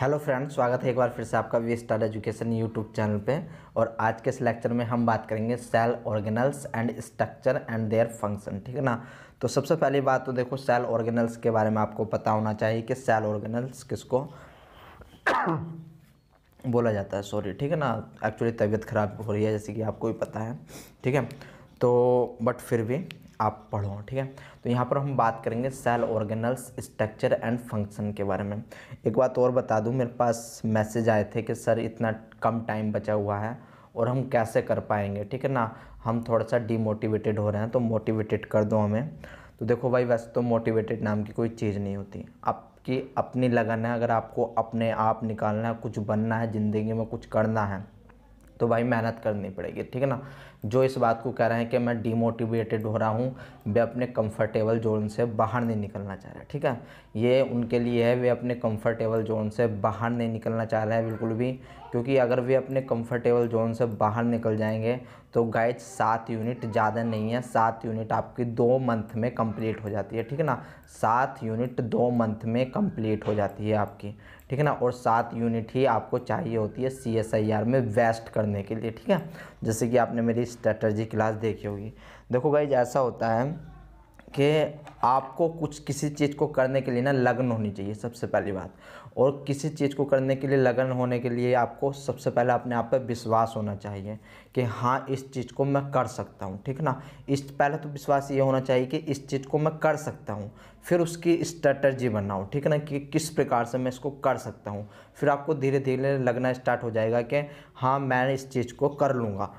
Hello friends, स्वागत है एक बार फिर से आपका we start education YouTube channel पे। और आज के इस लेक्चर में हम बात करेंगे cell organelles and structure and their function, ठीक है ना। तो सबसे पहली बात तो देखो, सेल ऑर्गेनल्स के बारे में आपको पता होना चाहिए कि सेल ऑर्गेनल्स किसको बोला जाता है। सॉरी, ठीक है ना, एक्चुअली तबीयत खराब हो रही है जैसे कि आपको भी पता है, ठीक है। तो बट फिर भी आप पढ़ो, ठीक है। तो यहाँ पर हम बात करेंगे cell organelles, structure and function के बारे में। एक बात और बता दूँ, मेरे पास मैसेज आए थे कि सर इतना कम टाइम बचा हुआ है और हम कैसे कर पाएंगे, ठीक है ना, हम थोड़ा सा डीमोटिवेटेड हो रहे हैं, तो मोटिवेटेड कर दो हमें। तो देखो भाई, वैसे तो मोटिवेटेड नाम की कोई चीज़ नहीं होती, आपकी अपनी लगन है। अगर आपको अपने आप निकालना है, कुछ बनना है ज़िंदगी में, कुछ करना है, तो भाई मेहनत करनी पड़ेगी, ठीक है ना। जो इस बात को कह रहे हैं कि मैं डीमोटिवेटेड हो रहा हूँ, वे अपने कंफर्टेबल जोन से बाहर नहीं निकलना चाह रहे, ठीक है। ये उनके लिए है, वे अपने कंफर्टेबल जोन से बाहर नहीं निकलना चाह रहे हैं बिल्कुल भी, क्योंकि अगर वे अपने कंफर्टेबल जोन से बाहर निकल जाएंगे तो गाइज 7 यूनिट ज़्यादा नहीं है, 7 यूनिट आपकी 2 मंथ में कंप्लीट हो जाती है, ठीक है ना। 7 यूनिट 2 मंथ में कंप्लीट हो जाती है आपकी, ठीक है ना। और 7 यूनिट ही आपको चाहिए होती है सीएसआईआर में वेस्ट करने के लिए, ठीक है। जैसे कि आपने मेरी स्ट्रेटजी क्लास देखी होगी। देखो गाइज, ऐसा होता है कि आपको कुछ किसी चीज़ को करने के लिए ना लगन होनी चाहिए सबसे पहली बात। और किसी चीज़ को करने के लिए लगन होने के लिए आपको सबसे पहले अपने आप पर विश्वास होना चाहिए कि हाँ इस चीज़ को मैं कर सकता हूँ, ठीक ना। इस पहले तो विश्वास ये होना चाहिए कि इस चीज़ को मैं कर सकता हूँ, फिर उसकी स्ट्रेटजी बनाओ, ठीक है ना, कि किस प्रकार से मैं इसको कर सकता हूँ। फिर आपको धीरे धीरे लगना स्टार्ट हो जाएगा कि हाँ मैं इस चीज़ को कर लूँगा,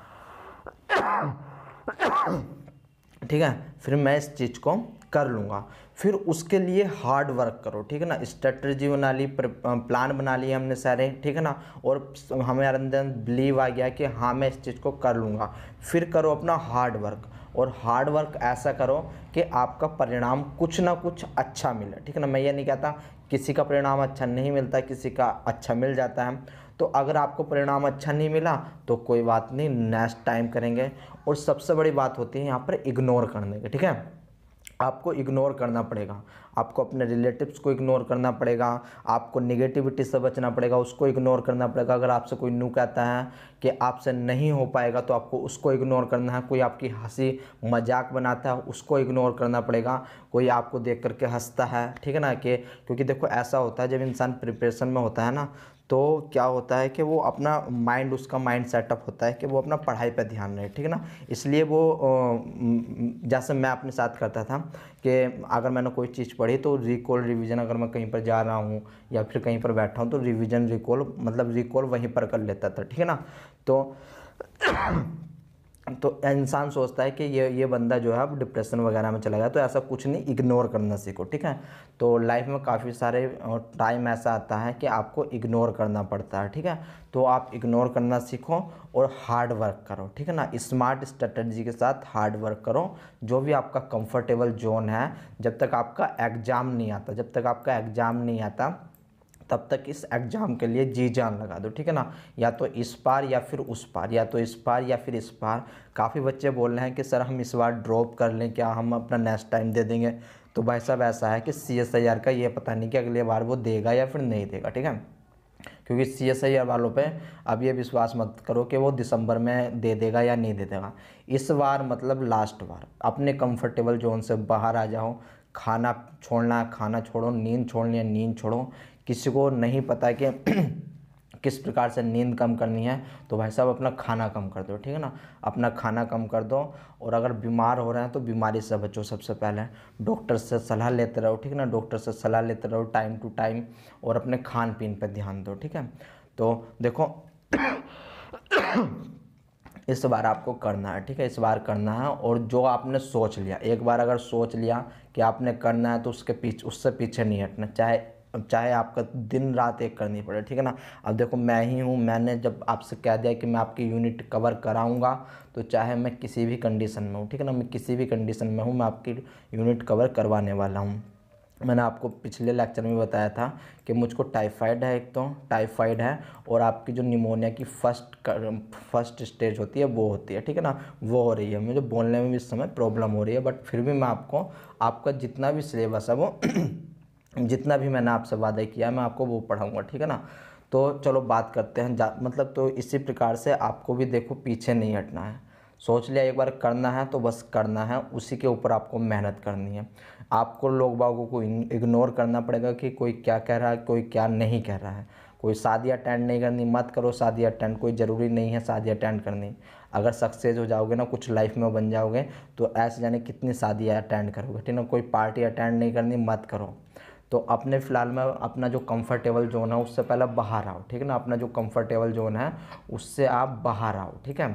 ठीक है, फिर मैं इस चीज़ को कर लूँगा। फिर उसके लिए हार्ड वर्क करो, ठीक है ना। स्ट्रेटजी बना ली, प्लान बना लिए हमने सारे, ठीक है ना, और हमें अंदर बिलीव आ गया कि हाँ मैं इस चीज़ को कर लूँगा। फिर करो अपना हार्ड वर्क, और हार्ड वर्क ऐसा करो कि आपका परिणाम कुछ ना कुछ अच्छा मिले, ठीक है ना। मैं ये नहीं कहता किसी का परिणाम अच्छा नहीं मिलता, किसी का अच्छा मिल जाता है। तो अगर आपको परिणाम अच्छा नहीं मिला तो कोई बात नहीं, नेक्स्ट टाइम करेंगे। और सबसे बड़ी बात होती है यहाँ पर इग्नोर करने की, ठीक है। आपको इग्नोर करना पड़ेगा, आपको अपने रिलेटिव्स को इग्नोर करना पड़ेगा, आपको नेगेटिविटी से बचना पड़ेगा, उसको इग्नोर करना पड़ेगा। अगर आपसे कोई नु कहता है कि आपसे नहीं हो पाएगा तो आपको उसको इग्नोर करना है। कोई आपकी हंसी मजाक बनाता है उसको इग्नोर करना पड़ेगा। कोई आपको देख करके हंसता है, ठीक है ना, कि क्योंकि देखो ऐसा होता है जब इंसान प्रिपरेशन में होता है ना, तो क्या होता है कि वो अपना माइंड, उसका माइंड सेटअप होता है कि वो अपना पढ़ाई पर ध्यान रहे, ठीक है ना। इसलिए वो जैसे मैं अपने साथ करता था कि अगर मैंने कोई चीज़ पढ़ी तो रिकॉल रिवीजन, अगर मैं कहीं पर जा रहा हूँ या फिर कहीं पर बैठा हूँ तो रिवीजन रिकॉल, मतलब रिकॉल वहीं पर कर लेता था, ठीक है ना। तो इंसान सोचता है कि ये बंदा जो है अब डिप्रेशन वगैरह में चला गया, तो ऐसा कुछ नहीं, इग्नोर करना सीखो, ठीक है। तो लाइफ में काफ़ी सारे टाइम ऐसा आता है कि आपको इग्नोर करना पड़ता है, ठीक है। तो आप इग्नोर करना सीखो और हार्ड वर्क करो, ठीक है ना। स्मार्ट स्ट्रेटजी के साथ हार्ड वर्क करो। जो भी आपका कंफर्टेबल जोन है, जब तक आपका एग्ज़ाम नहीं आता, जब तक आपका एग्ज़ाम नहीं आता तब तक इस एग्ज़ाम के लिए जी जान लगा दो, ठीक है ना। या तो इस पार या फिर उस पार, या तो इस पार या फिर इस पार। काफ़ी बच्चे बोल रहे हैं कि सर हम इस बार ड्रॉप कर लें, क्या हम अपना नेक्स्ट टाइम दे देंगे। तो भाई साहब ऐसा है कि सीएसआईआर का ये पता नहीं कि अगले बार वो देगा या फिर नहीं देगा, ठीक है। क्योंकि सीएसआईआर वालों पे अब ये विश्वास मत करो कि वो दिसंबर में दे देगा या नहीं दे देगा। इस बार मतलब लास्ट बार अपने कंफर्टेबल जोन से बाहर आ जाओ। खाना छोड़ना है खाना छोड़ो, नींद छोड़नी है नींद छोड़ो। किसी को नहीं पता कि किस प्रकार से नींद कम करनी है, तो भाई साहब अपना खाना कम कर दो, ठीक है ना, अपना खाना कम कर दो। और अगर बीमार हो रहे हैं तो बीमारी से बचो सबसे पहले, डॉक्टर से सलाह लेते रहो, ठीक है ना, डॉक्टर से सलाह लेते रहो टाइम टू टाइम, और अपने खान पीन पर ध्यान दो, ठीक है। तो देखो इस बार आपको करना है, ठीक है, इस बार करना है। और जो आपने सोच लिया, एक बार अगर सोच लिया कि आपने करना है तो उससे पीछे नहीं हटना, चाहे आपका दिन रात एक करनी पड़े, ठीक है ना। अब देखो मैं ही हूँ, मैंने जब आपसे कह दिया कि मैं आपकी यूनिट कवर कराऊंगा तो चाहे मैं किसी भी कंडीशन में हूँ, ठीक है ना, मैं किसी भी कंडीशन में हूँ मैं आपकी यूनिट कवर करवाने वाला हूँ। मैंने आपको पिछले लेक्चर में बताया था कि मुझको टाइफाइड है, एक तो टाइफाइड है, और आपकी जो निमोनिया की फर्स्ट स्टेज होती है वो होती है, ठीक है ना, वो हो रही है। मुझे बोलने में भी इस समय प्रॉब्लम हो रही है, बट फिर भी मैं आपको आपका जितना भी सिलेबस है वो जितना भी मैंने आपसे वादा किया मैं आपको वो पढ़ाऊँगा, ठीक है ना। तो चलो बात करते हैं मतलब तो इसी प्रकार से आपको भी देखो पीछे नहीं हटना है, सोच लिया एक बार करना है तो बस करना है, उसी के ऊपर आपको मेहनत करनी है। आपको लोग बागों को इग्नोर करना पड़ेगा कि कोई क्या कह रहा है कोई क्या नहीं कह रहा है। कोई शादी अटेंड नहीं करनी, मत करो शादी अटेंड, कोई ज़रूरी नहीं है शादी अटेंड करनी। अगर सक्सेस हो जाओगे ना कुछ लाइफ में बन जाओगे तो ऐसे जाने कितनी शादियाँ अटेंड करोगे, ठीक ना। कोई पार्टी अटेंड नहीं करनी, मत करो। तो अपने फ़िलहाल में अपना जो कंफर्टेबल जोन है उससे पहले बाहर आओ, ठीक है ना। अपना जो कंफर्टेबल जोन है उससे आप बाहर आओ, ठीक है।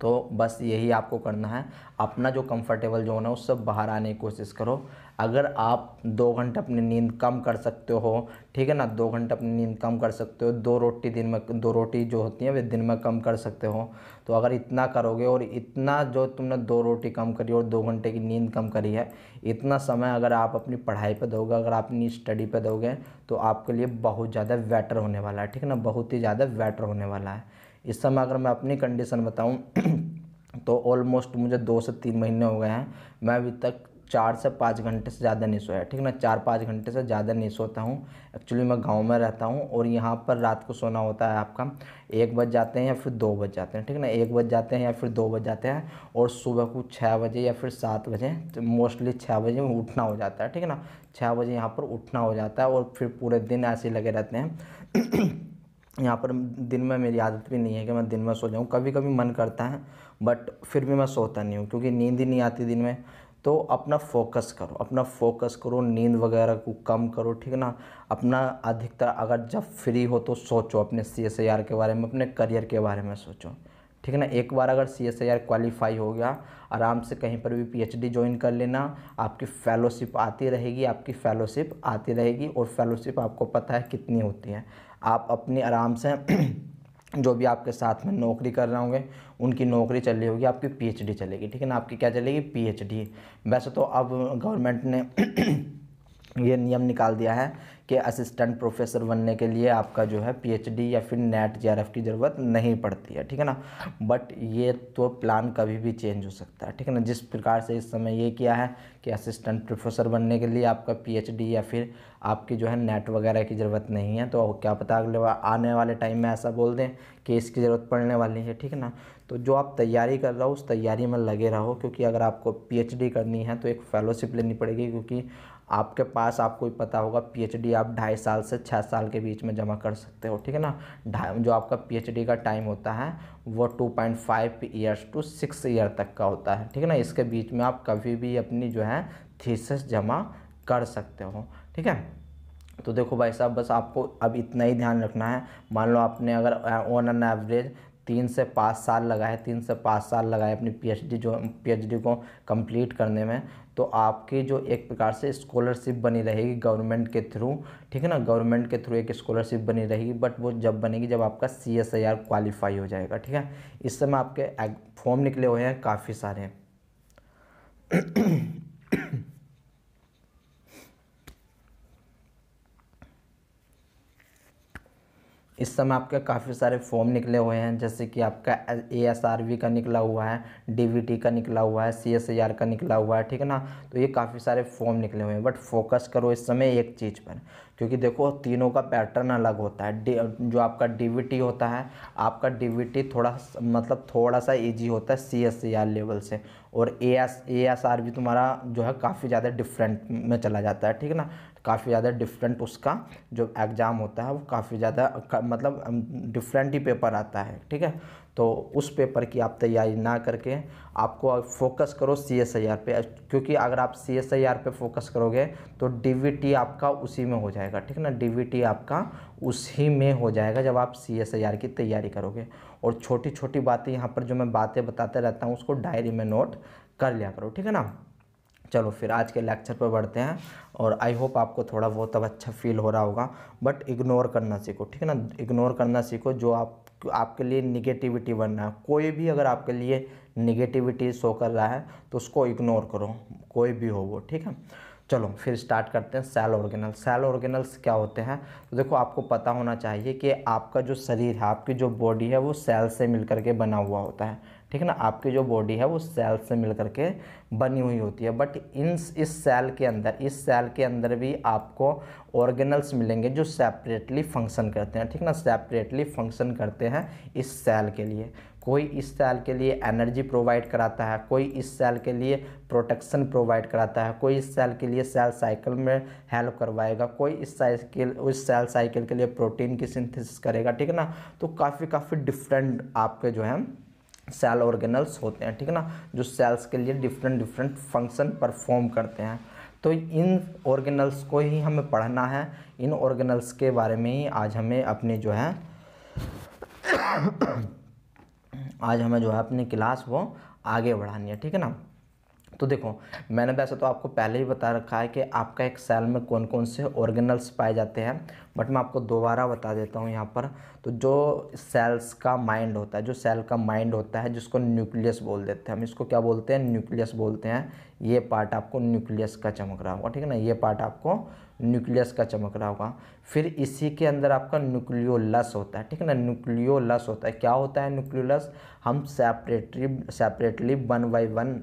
तो बस यही आपको करना है, अपना जो कंफर्टेबल जोन है उससे बाहर आने की कोशिश करो। अगर आप 2 घंटे अपनी नींद कम कर सकते हो, ठीक है ना, 2 घंटे अपनी नींद कम कर सकते हो, 2 रोटी दिन में, 2 रोटी जो होती हैं वे दिन में कम कर सकते हो। तो अगर इतना करोगे और इतना जो तुमने 2 रोटी कम करी और 2 घंटे की नींद कम करी है, इतना समय अगर आप अपनी पढ़ाई पर दोगे, अगर आप अपनी स्टडी पर दोगे तो आपके लिए बहुत ज़्यादा बेटर होने वाला है, ठीक है ना, बहुत ही ज़्यादा बेटर होने वाला है। इस समय अगर मैं अपनी कंडीशन बताऊं तो ऑलमोस्ट मुझे 2 से 3 महीने हो गए हैं, मैं अभी तक 4 से 5 घंटे से ज़्यादा नहीं सोया, ठीक ना। 4-5 घंटे से ज़्यादा नहीं सोता हूँ। एक्चुअली मैं गांव में रहता हूँ और यहाँ पर रात को सोना होता है आपका 1 बज जाते हैं या फिर 2 बज जाते हैं, ठीक ना, 1 बज जाते हैं या फिर 2 बज जाते हैं। और सुबह को 6 बजे या फिर 7 बजे, तो मोस्टली 6 बजे में उठना हो जाता है, ठीक ना, 6 बजे यहाँ पर उठना हो जाता है। और फिर पूरे दिन ऐसे लगे रहते हैं। यहाँ पर दिन में मेरी आदत भी नहीं है कि मैं दिन में सो जाऊँ, कभी कभी मन करता है बट फिर भी मैं सोता नहीं हूँ क्योंकि नींद ही नहीं आती दिन में। तो अपना फोकस करो, अपना फोकस करो, नींद वगैरह को कम करो, ठीक है ना। अपना अधिकतर अगर जब फ्री हो तो सोचो अपने सीएसआईआर के बारे में, अपने करियर के बारे में सोचो, ठीक है ना। एक बार अगर सीएसआईआर क्वालिफाई हो गया, आराम से कहीं पर भी पीएचडी ज्वाइन कर लेना। आपकी फेलोशिप आती रहेगी, आपकी फेलोशिप आती रहेगी, और फेलोशिप आपको पता है कितनी होती है। आप अपनी आराम से जो भी आपके साथ में नौकरी कर रहे होंगे उनकी नौकरी चल रही होगी, आपकी पीएचडी चलेगी, ठीक है ना, आपकी क्या चलेगी, पीएचडी। वैसे तो अब गवर्नमेंट ने ये नियम निकाल दिया है कि असिस्टेंट प्रोफेसर बनने के लिए आपका जो है पीएचडी या फिर नेट जेआरएफ की ज़रूरत नहीं पड़ती है, ठीक है ना। बट ये तो प्लान कभी भी चेंज हो सकता है, ठीक है ना। जिस प्रकार से इस समय ये किया है कि असिस्टेंट प्रोफेसर बनने के लिए आपका पीएचडी या फिर आपकी जो है नेट वगैरह की ज़रूरत नहीं है, तो क्या पता अगले आने वाले टाइम में ऐसा बोल दें कि इसकी ज़रूरत पड़ने वाली है, ठीक है ना। तो जो आप तैयारी कर रहे हो उस तैयारी में लगे रहो, क्योंकि अगर आपको पीएचडी करनी है तो एक फेलोशिप लेनी पड़ेगी, क्योंकि आपके पास, आपको पता होगा, पीएचडी आप 2.5 साल से 6 साल के बीच में जमा कर सकते हो, ठीक है ना। जो आपका पीएचडी का टाइम होता है वो 2.5 ईयर्स टू 6 ईयर तक का होता है, ठीक है ना। इसके बीच में आप कभी भी अपनी जो है थीसिस जमा कर सकते हो, ठीक है। तो देखो भाई साहब, बस आपको अब इतना ही ध्यान रखना है। मान लो आपने अगर ऑन एन एवरेज 3 से 5 साल लगाए, 3 से 5 साल लगाए अपनी पीएचडी को कंप्लीट करने में, तो आपकी जो एक प्रकार से स्कॉलरशिप बनी रहेगी गवर्नमेंट के थ्रू, ठीक है ना, गवर्नमेंट के थ्रू एक स्कॉलरशिप बनी रहेगी। बट वो जब बनेगी जब आपका सीएसआईआर क्वालिफाई हो जाएगा, ठीक है। इस समय आपके फॉर्म निकले हुए हैं काफ़ी सारे। इस समय आपके काफ़ी सारे फॉर्म निकले हुए हैं, जैसे कि आपका एएसआरवी का निकला हुआ है, डीवीटी का निकला हुआ है, सीएसआईआर का निकला हुआ है, ठीक है ना। तो ये काफ़ी सारे फॉर्म निकले हुए हैं, बट फोकस करो इस समय एक चीज़ पर, क्योंकि देखो तीनों का पैटर्न अलग होता है। जो आपका डीवीटी होता है, आपका डीवीटी थोड़ा मतलब थोड़ा सा ईजी होता है सीएसआईआर लेवल से, और एएसआरवी तुम्हारा जो है काफ़ी ज़्यादा डिफरेंट में चला जाता है, ठीक है ना, काफ़ी ज़्यादा डिफरेंट उसका जो एग्ज़ाम होता है वो काफ़ी ज़्यादा मतलब डिफरेंट ही पेपर आता है, ठीक है। तो उस पेपर की आप तैयारी ना करके आपको फोकस करो सीएसआईआर पे, क्योंकि अगर आप सीएसआईआर पे फोकस करोगे तो डीवीटी आपका उसी में हो जाएगा, ठीक ना, डीवीटी आपका उसी में हो जाएगा जब आप सीएसआईआर की तैयारी करोगे। और छोटी छोटी बातें यहाँ पर जो मैं बातें बताते रहता हूँ उसको डायरी में नोट कर लिया करो, ठीक है ना। चलो फिर आज के लेक्चर पर बढ़ते हैं, और आई होप आपको थोड़ा बहुत अब अच्छा फील हो रहा होगा। बट इग्नोर करना सीखो, ठीक है ना, इग्नोर करना सीखो जो आपके लिए निगेटिविटी बनना है। कोई भी अगर आपके लिए निगेटिविटी शो कर रहा है तो उसको इग्नोर करो, कोई भी हो वो, ठीक है। चलो फिर स्टार्ट करते हैं सेल ऑर्गेनल। सेल ऑर्गेनल्स क्या होते हैं? तो देखो आपको पता होना चाहिए कि आपका जो शरीर है, आपकी जो बॉडी है वो सेल से मिलकर के बना हुआ होता है, ठीक है ना। आपकी जो बॉडी है वो सेल से मिल करके बनी हुई होती है, बट इस सेल के अंदर भी आपको ऑर्गेनल्स मिलेंगे जो सेपरेटली फंक्शन करते हैं, ठीक ना, सेपरेटली फंक्शन करते हैं इस सेल के लिए। कोई इस सेल के लिए एनर्जी प्रोवाइड कराता है, कोई इस सेल के लिए प्रोटेक्शन प्रोवाइड कराता है, कोई इस सेल के लिए सेल साइकिल में हेल्प करवाएगा, कोई उस सेल साइकिल के लिए प्रोटीन की सिंथेसिस करेगा, ठीक है ना। तो काफ़ी डिफरेंट आपके जो है सेल ऑर्गेनल्स होते हैं, ठीक है ना, जो सेल्स के लिए डिफरेंट फंक्शन परफॉर्म करते हैं। तो इन ऑर्गेनल्स को ही हमें पढ़ना है, इन ऑर्गेनल्स के बारे में ही आज हमें अपनी जो है अपनी क्लास वो आगे बढ़ानी है, ठीक है ना। तो देखो, मैंने वैसे तो आपको पहले ही बता रखा है कि आपका एक सेल में कौन कौन से ऑर्गेनल्स पाए जाते हैं, बट मैं आपको दोबारा बता देता हूँ यहाँ पर। तो जो सेल्स का माइंड होता है, जो सेल का माइंड होता है, जिसको न्यूक्लियस बोल देते हैं, हम इसको क्या बोलते हैं, न्यूक्लियस बोलते हैं। ये पार्ट आपको न्यूक्लियस का चमक रहा होगा, ठीक है ना, ये पार्ट आपको न्यूक्लियस का चमक रहा होगा। फिर इसी के अंदर आपका न्यूक्लियोलस होता है, ठीक है ना, न्यूक्लियोलस होता है। क्या होता है न्यूक्लियोलस, हम सेपरेटली 1 by 1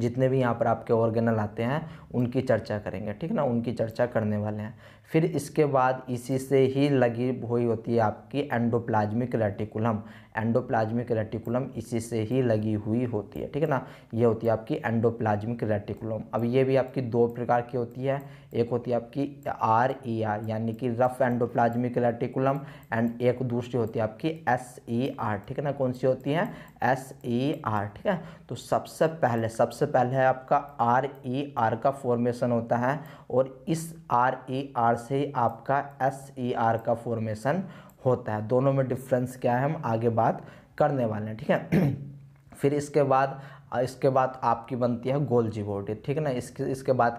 जितने भी यहाँ पर आपके ऑर्गेनल आते हैं उनकी चर्चा करेंगे, ठीक ना, उनकी चर्चा करने वाले हैं। फिर इसके बाद इसी से ही लगी हुई होती है आपकी एंडोप्लाज्मिक रेटिकुलम, एंडोप्लाज्मिक रेटिकुलम इसी से ही लगी हुई होती है, ठीक है ना, ये होती है आपकी एंडोप्लाज्मिक रेटिकुलम। अब ये भी आपकी 2 प्रकार की होती है, एक होती है आपकी RER यानी कि रफ एंडोप्लाज्मिक रेटिकुलम, एंड एक दूसरी होती है आपकी SER, ठीक है ना, कौन सी होती है, SER, ठीक है। तो सबसे पहले है आपका RER का फॉर्मेशन होता है, और इस RER से ही आपका SER का फॉर्मेशन होता है। दोनों में डिफरेंस क्या है हम आगे बात करने वाले हैं, ठीक है। फिर इसके बाद आपकी बनती है गोल्जी बॉडी, ठीक है ना। इसके बाद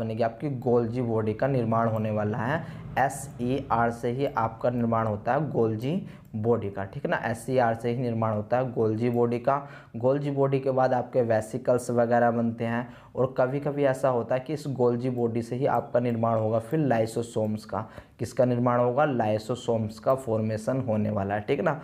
बनेगी आपकी गोल्जी बॉडी का निर्माण होने वाला है। SER से ही आपका निर्माण होता है गोल्जी बॉडी का, ठीक है ना, SER से ही निर्माण होता है गोल्जी बॉडी का। गोल्जी बॉडी के बाद आपके वेसिकल्स वगैरह बनते हैं, और कभी कभी ऐसा होता है कि इस गोल्जी बॉडी से ही आपका निर्माण होगा फिर लाइसोसोम्स का। किसका निर्माण होगा, लाइसोसोम्स का फॉर्मेशन होने वाला है, ठीक है ना।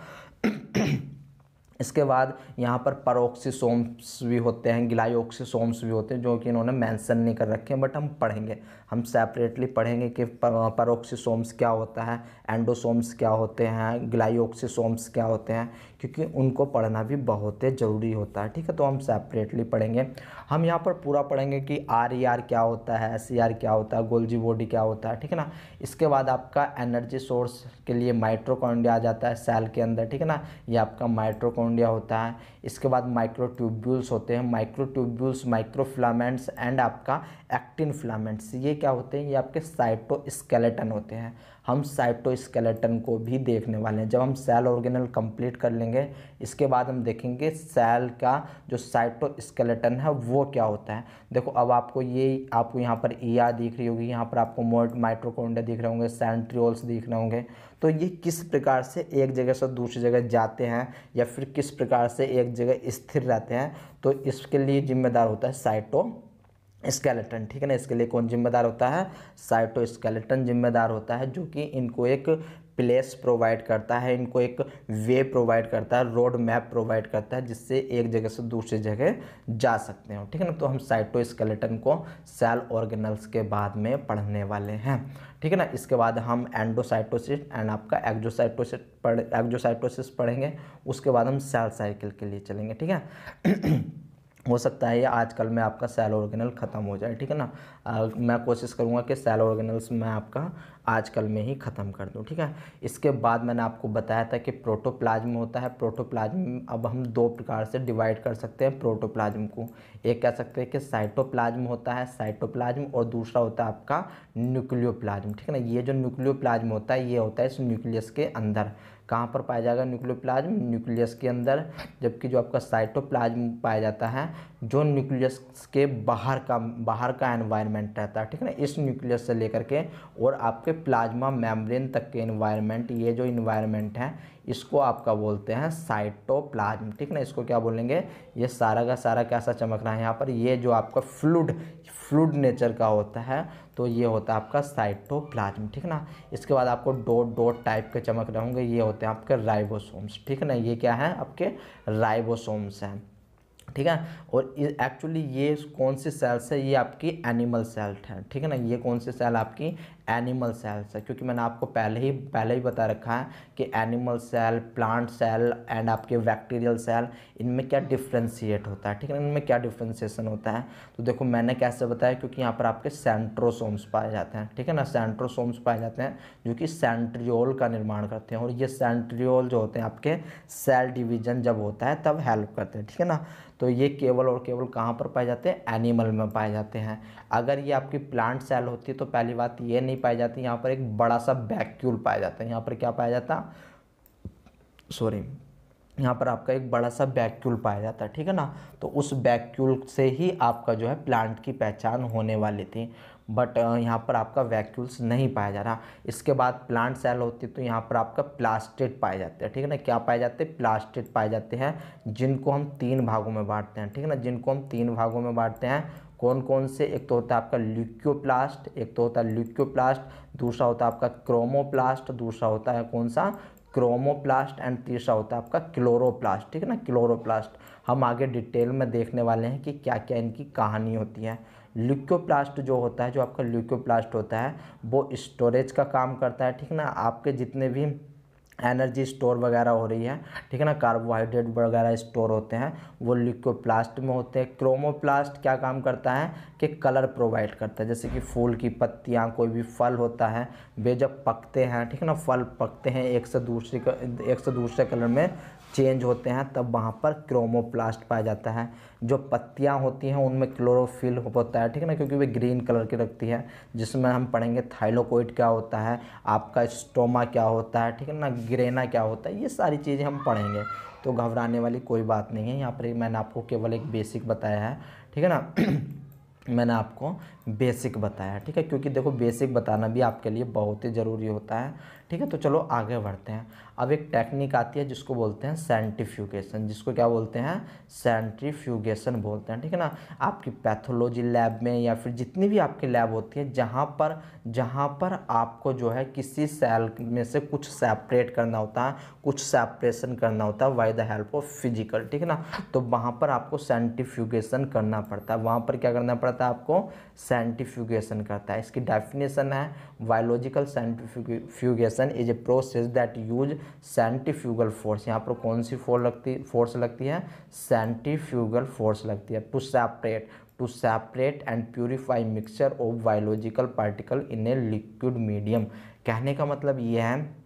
इसके बाद यहाँ पर परोक्सीसोम्स भी होते हैं, ग्लाइओक्सीसोम्स भी होते हैं, जो कि इन्होंने मेंशन नहीं कर रखे हैं, बट हम पढ़ेंगे, हम सेपरेटली पढ़ेंगे कि परोक्सीसोम्स क्या होता है, एंडोसोम्स क्या होते हैं, ग्लाइओक्सीसोम्स क्या होते हैं, क्योंकि उनको पढ़ना भी बहुत ज़रूरी होता है, ठीक है। तो हम सेपरेटली पढ़ेंगे, हम यहाँ पर पूरा पढ़ेंगे कि RER क्या होता है, SER क्या होता है, गोल्जी बॉडी क्या होता है, ठीक है ना। इसके बाद आपका एनर्जी सोर्स के लिए माइट्रोकॉन्ड्रिया आ जाता है सेल के अंदर, ठीक है ना, ये आपका माइट्रोकॉन्ड्रिया होता है। इसके बाद माइक्रोट्यूब्यूल्स होते हैं, माइक्रोट्यूब्यूल्स, माइक्रोफ्लामेंट्स एंड आपका एक्टिन फ्लामेंट्स, ये क्या होते हैं, ये आपके साइटोस्केलेटन होते हैं। हम साइटोस्केलेटन को भी देखने वाले हैं जब हम सेल ऑर्गेनल कंप्लीट कर लेंगे। इसके बाद हम देखेंगे सेल का जो साइटोस्केलेटन है वो क्या होता है। देखो, अब आपको यहाँ पर ER दिख रही होगी, यहाँ पर आपको माइट्रोकॉन्ड्रिया दिख रहे होंगे, सेंट्रियोल्स दिख रहे होंगे। तो ये किस प्रकार से एक जगह से दूसरी जगह जाते हैं या फिर किस प्रकार से एक जगह स्थिर रहते हैं, तो इसके लिए जिम्मेदार होता है साइटोस्केलेटन, ठीक है ना। इसके लिए कौन जिम्मेदार होता है, साइटोस्केलेटन जिम्मेदार होता है, जो कि इनको एक प्लेस प्रोवाइड करता है, इनको एक वे प्रोवाइड करता है, रोड मैप प्रोवाइड करता है, जिससे एक जगह से दूसरी जगह जा सकते हो, ठीक है ना। तो हम साइटोस्केलेटन को सेल ऑर्गेनल्स के बाद में पढ़ने वाले हैं, ठीक है ना। इसके बाद हम एंडोसाइटोसिस एंड आपका एग्जोसाइटोसिस पढ़ेंगे। उसके बाद हम सेल साइकिल के लिए चलेंगे, ठीक है। हो सकता है ये आजकल में आपका सेल ऑर्गेनल ख़त्म हो जाए, ठीक है ना। मैं कोशिश करूँगा कि सेल ऑर्गेनल्स मैं आपका आजकल में ही ख़त्म कर दूँ, ठीक है। इसके बाद मैंने आपको बताया था कि प्रोटोप्लाज्म होता है। प्रोटोप्लाज्म अब हम 2 प्रकार से डिवाइड कर सकते हैं प्रोटोप्लाज्म को। एक कह सकते हैं कि साइटोप्लाज्म होता है, साइटोप्लाज्म, और दूसरा होता है आपका न्यूक्लियोप्लाज्म, ठीक है ना। ये जो न्यूक्लियोप्लाज्म होता है, ये होता है इस न्यूक्लियस के अंदर। कहाँ पर पाया जाएगा न्यूक्लियोप्लाज्म, न्यूक्लियस के अंदर। जबकि जो आपका साइटोप्लाज्म पाया जाता है जो न्यूक्लियस के बाहर का एनवायरनमेंट रहता है, ठीक है ना। इस न्यूक्लियस से लेकर के और आपके प्लाज्मा मेम्ब्रेन तक के एनवायरनमेंट, ये जो एनवायरनमेंट है इसको आपका बोलते हैं साइटोप्लाज्म, ठीक है ना। इसको क्या बोलेंगे, ये सारा का सारा कैसा चमक रहा है यहाँ पर, ये जो आपका फ्लूड नेचर का होता है तो ये होता है आपका साइटोप्लाज्म, ठीक है ना। इसके बाद आपको डॉट डॉट टाइप के चमक रहे होंगे, ये होते हैं आपके राइबोसोम्स, ठीक है ना। ये क्या है, आपके राइबोसोम्स हैं, ठीक है। और एक्चुअली ये कौन सी सेल्स है, ये आपकी एनिमल सेल है, ठीक है ना। ये कौन सी सेल, आपकी एनिमल सेल्स है, क्योंकि मैंने आपको पहले ही बता रखा है कि animal cell, plant cell and आपके बैक्टीरियल सेल, इनमें क्या डिफ्रेंशिएट होता है, ठीक है ना। इनमें क्या डिफ्रेंशिएशन होता है, तो देखो मैंने कैसे बताया, क्योंकि यहाँ पर आपके सेंट्रोसोम्स पाए जाते हैं, ठीक है ना। सेंट्रोसोम्स पाए जाते हैं जो कि सेंट्रियोल का निर्माण करते हैं, और ये सेंट्रियोल जो होते हैं आपके सेल डिवीजन जब होता है तब हेल्प करते हैं, ठीक है ना। तो ये केवल और केवल कहाँ पर पाए जाते हैं, एनिमल में पाए जाते हैं। अगर ये आपकी प्लांट सेल होती है तो पहली बात ये नहीं पाई जाती, यहाँ पर एक बड़ा सा वैक्यूल पाया जाता है। यहाँ पर क्या पाया जाता, सॉरी, यहाँ पर आपका एक बड़ा सा वैक्यूल पाया जाता है, ठीक है ना। तो उस वैक्यूल से ही आपका जो है प्लांट की पहचान होने वाली थी, बट यहाँ पर आपका वैक्यूल्स नहीं पाया जा रहा। इसके बाद प्लांट सेल होती है तो यहाँ पर आपका प्लास्टिड पाए जाते हैं, ठीक है ना। क्या पाए जाते हैं, प्लास्टिड पाए जाते हैं, जिनको हम 3 भागों में बांटते हैं, ठीक है ना। जिनको हम 3 भागों में बांटते हैं, कौन कौन से, एक तो होता है आपका ल्यूकोप्लास्ट, एक तो होता है ल्यूकोप्लास्ट, दूसरा होता है आपका क्रोमोप्लास्ट, दूसरा होता है कौन सा, क्रोमोप्लास्ट एंड तीसरा होता है आपका क्लोरोप्लास्ट, ठीक है ना, क्लोरोप्लास्ट। हम आगे डिटेल में देखने वाले हैं कि क्या क्या इनकी कहानी होती है। ल्यूकोप्लास्ट जो होता है, जो आपका ल्यूकोप्लास्ट होता है वो स्टोरेज का काम करता है, ठीक है ना। आपके जितने भी एनर्जी स्टोर वगैरह हो रही है, ठीक है ना, कार्बोहाइड्रेट वगैरह स्टोर होते हैं वो ल्यूकोप्लास्ट में होते हैं। क्रोमोप्लास्ट क्या काम करता है कि कलर प्रोवाइड करता है, जैसे कि फूल की पत्तियाँ, कोई भी फल होता है, वे जब पकते हैं, ठीक है ना, फल पकते हैं एक से दूसरे कलर में चेंज होते हैं, तब वहाँ पर क्रोमोप्लास्ट पाया जाता है। जो पत्तियाँ होती हैं उनमें क्लोरोफिल होता है, ठीक है ना, क्योंकि वे ग्रीन कलर की रखती है, जिसमें हम पढ़ेंगे थाइलोकोइड क्या होता है, आपका स्टोमा क्या होता है, ठीक है ना, ग्रेना क्या होता है, ये सारी चीज़ें हम पढ़ेंगे, तो घबराने वाली कोई बात नहीं है। यहाँ पर मैंने आपको केवल एक बेसिक बताया है, ठीक है ना, मैंने आपको बेसिक बताया, ठीक है, क्योंकि देखो बेसिक बताना भी आपके लिए बहुत ही ज़रूरी होता है, ठीक है। तो चलो आगे बढ़ते हैं। अब एक टेक्निक आती है जिसको बोलते हैं सेंट्रीफ्यूगेशन, जिसको क्या बोलते हैं, सेंट्रीफ्यूगेशन बोलते हैं, ठीक है ना। आपकी पैथोलॉजी लैब में या फिर जितनी भी आपकी लैब होती है, जहाँ पर आपको जो है किसी सेल में से कुछ सेपरेट करना होता है, कुछ सेपरेशन करना होता है by the help of physical, ठीक है ना, तो वहाँ पर आपको सेंट्रीफ्यूगेशन करना पड़ता है। वहाँ पर क्या करना पड़ता है आपको, सेंट्रीफ्यूगेशन करता है। इसकी डेफिनेशन है, biological centrifugation is a process that use centrifugal force, यहाँ पर कौन सी फोर्स लगती है, सेंट्रीफ्यूगल फोर्स लगती है, to separate and purify mixture of biological particle in a liquid medium. कहने का मतलब ये है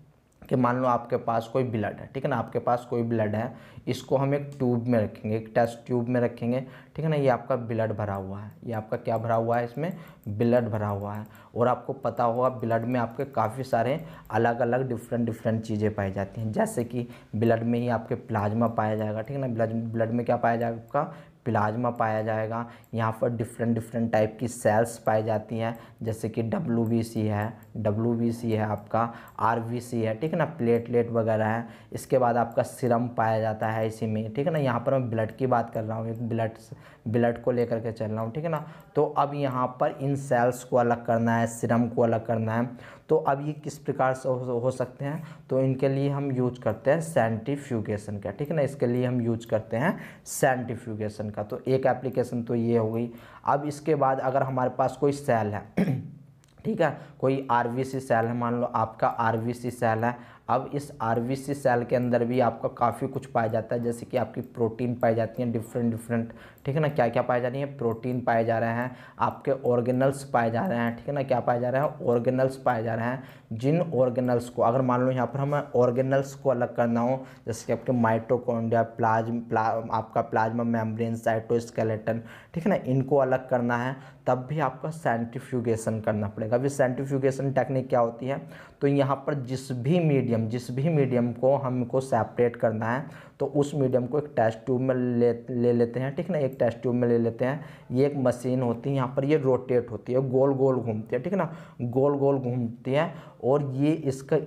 कि मान लो आपके पास कोई ब्लड है, ठीक है ना, आपके पास कोई ब्लड है, इसको हम एक ट्यूब में रखेंगे, एक टेस्ट ट्यूब में रखेंगे, ठीक है ना। ये आपका ब्लड भरा हुआ है, ये आपका क्या भरा हुआ है, इसमें ब्लड भरा हुआ है, और आपको पता होगा ब्लड में आपके काफ़ी सारे अलग अलग डिफरेंट चीज़ें पाई जाती हैं, जैसे कि ब्लड में ही आपके प्लाज्मा पाया जाएगा, ठीक है ना। ब्लड में क्या पाया जाएगा, आपका प्लाज्मा पाया जाएगा। यहाँ पर डिफरेंट टाइप की सेल्स पाई जाती हैं, जैसे कि डब्ल्यू बी सी है, आपका RBC है, ठीक है ना, प्लेटलेट वगैरह है। इसके बाद आपका सीरम पाया जाता है इसी में, ठीक है ना। यहाँ पर मैं ब्लड की बात कर रहा हूँ, एक ब्लड को लेकर के चल रहा हूँ, ठीक है ना। तो अब यहाँ पर इन सेल्स को अलग करना है, सीरम को अलग करना है, तो अब ये किस प्रकार से हो सकते हैं, तो इनके लिए हम यूज करते हैं सेंट्रीफ्यूगेशन का, ठीक है ना। इसके लिए हम यूज करते हैं सेंट्रीफ्यूगेशन का। तो एक एप्लीकेशन तो ये हो गई। अब इसके बाद अगर हमारे पास कोई सेल है, ठीक है, कोई RBC सेल है, मान लो आपका RBC सेल है। अब इस RBC सेल के अंदर भी आपका काफ़ी कुछ पाया जाता है, जैसे कि आपकी प्रोटीन पाई जाती हैं डिफरेंट, ठीक है ना। क्या क्या पाए जा रही हैं, प्रोटीन पाए जा रहे हैं, आपके ऑर्गेनल्स पाए जा रहे हैं, ठीक है ना। क्या पाए जा रहे हैं, ऑर्गेनल्स पाए जा रहे हैं। जिन ऑर्गेनल्स को अगर मान लो यहाँ पर हमें ऑर्गेनल्स को अलग करना हो, जैसे कि आपके माइटोकॉन्ड्रिया, आपका प्लाज्मा मेम्ब्रेन, साइटोस्केलेटन, ठीक है ना, इनको अलग करना है, तब भी आपका सेंट्रीफ्यूगेशन करना पड़ेगा। अभी सेंट्रीफ्यूगेशन टेक्निक क्या होती है, तो यहाँ पर जिस भी मीडियम मीडियम, जिस भी मीडियम को हमको सेपरेट करना है तो उस मीडियम को एक टेस्ट ट्यूब में ले लेते हैं, ठीक ना, एक टेस्ट ट्यूब में ले लेते हैं। ये एक मशीन होती है, यहाँ पर ये रोटेट होती है, गोल गोल घूमती है, ठीक ना, गोल गोल घूमती है। और ये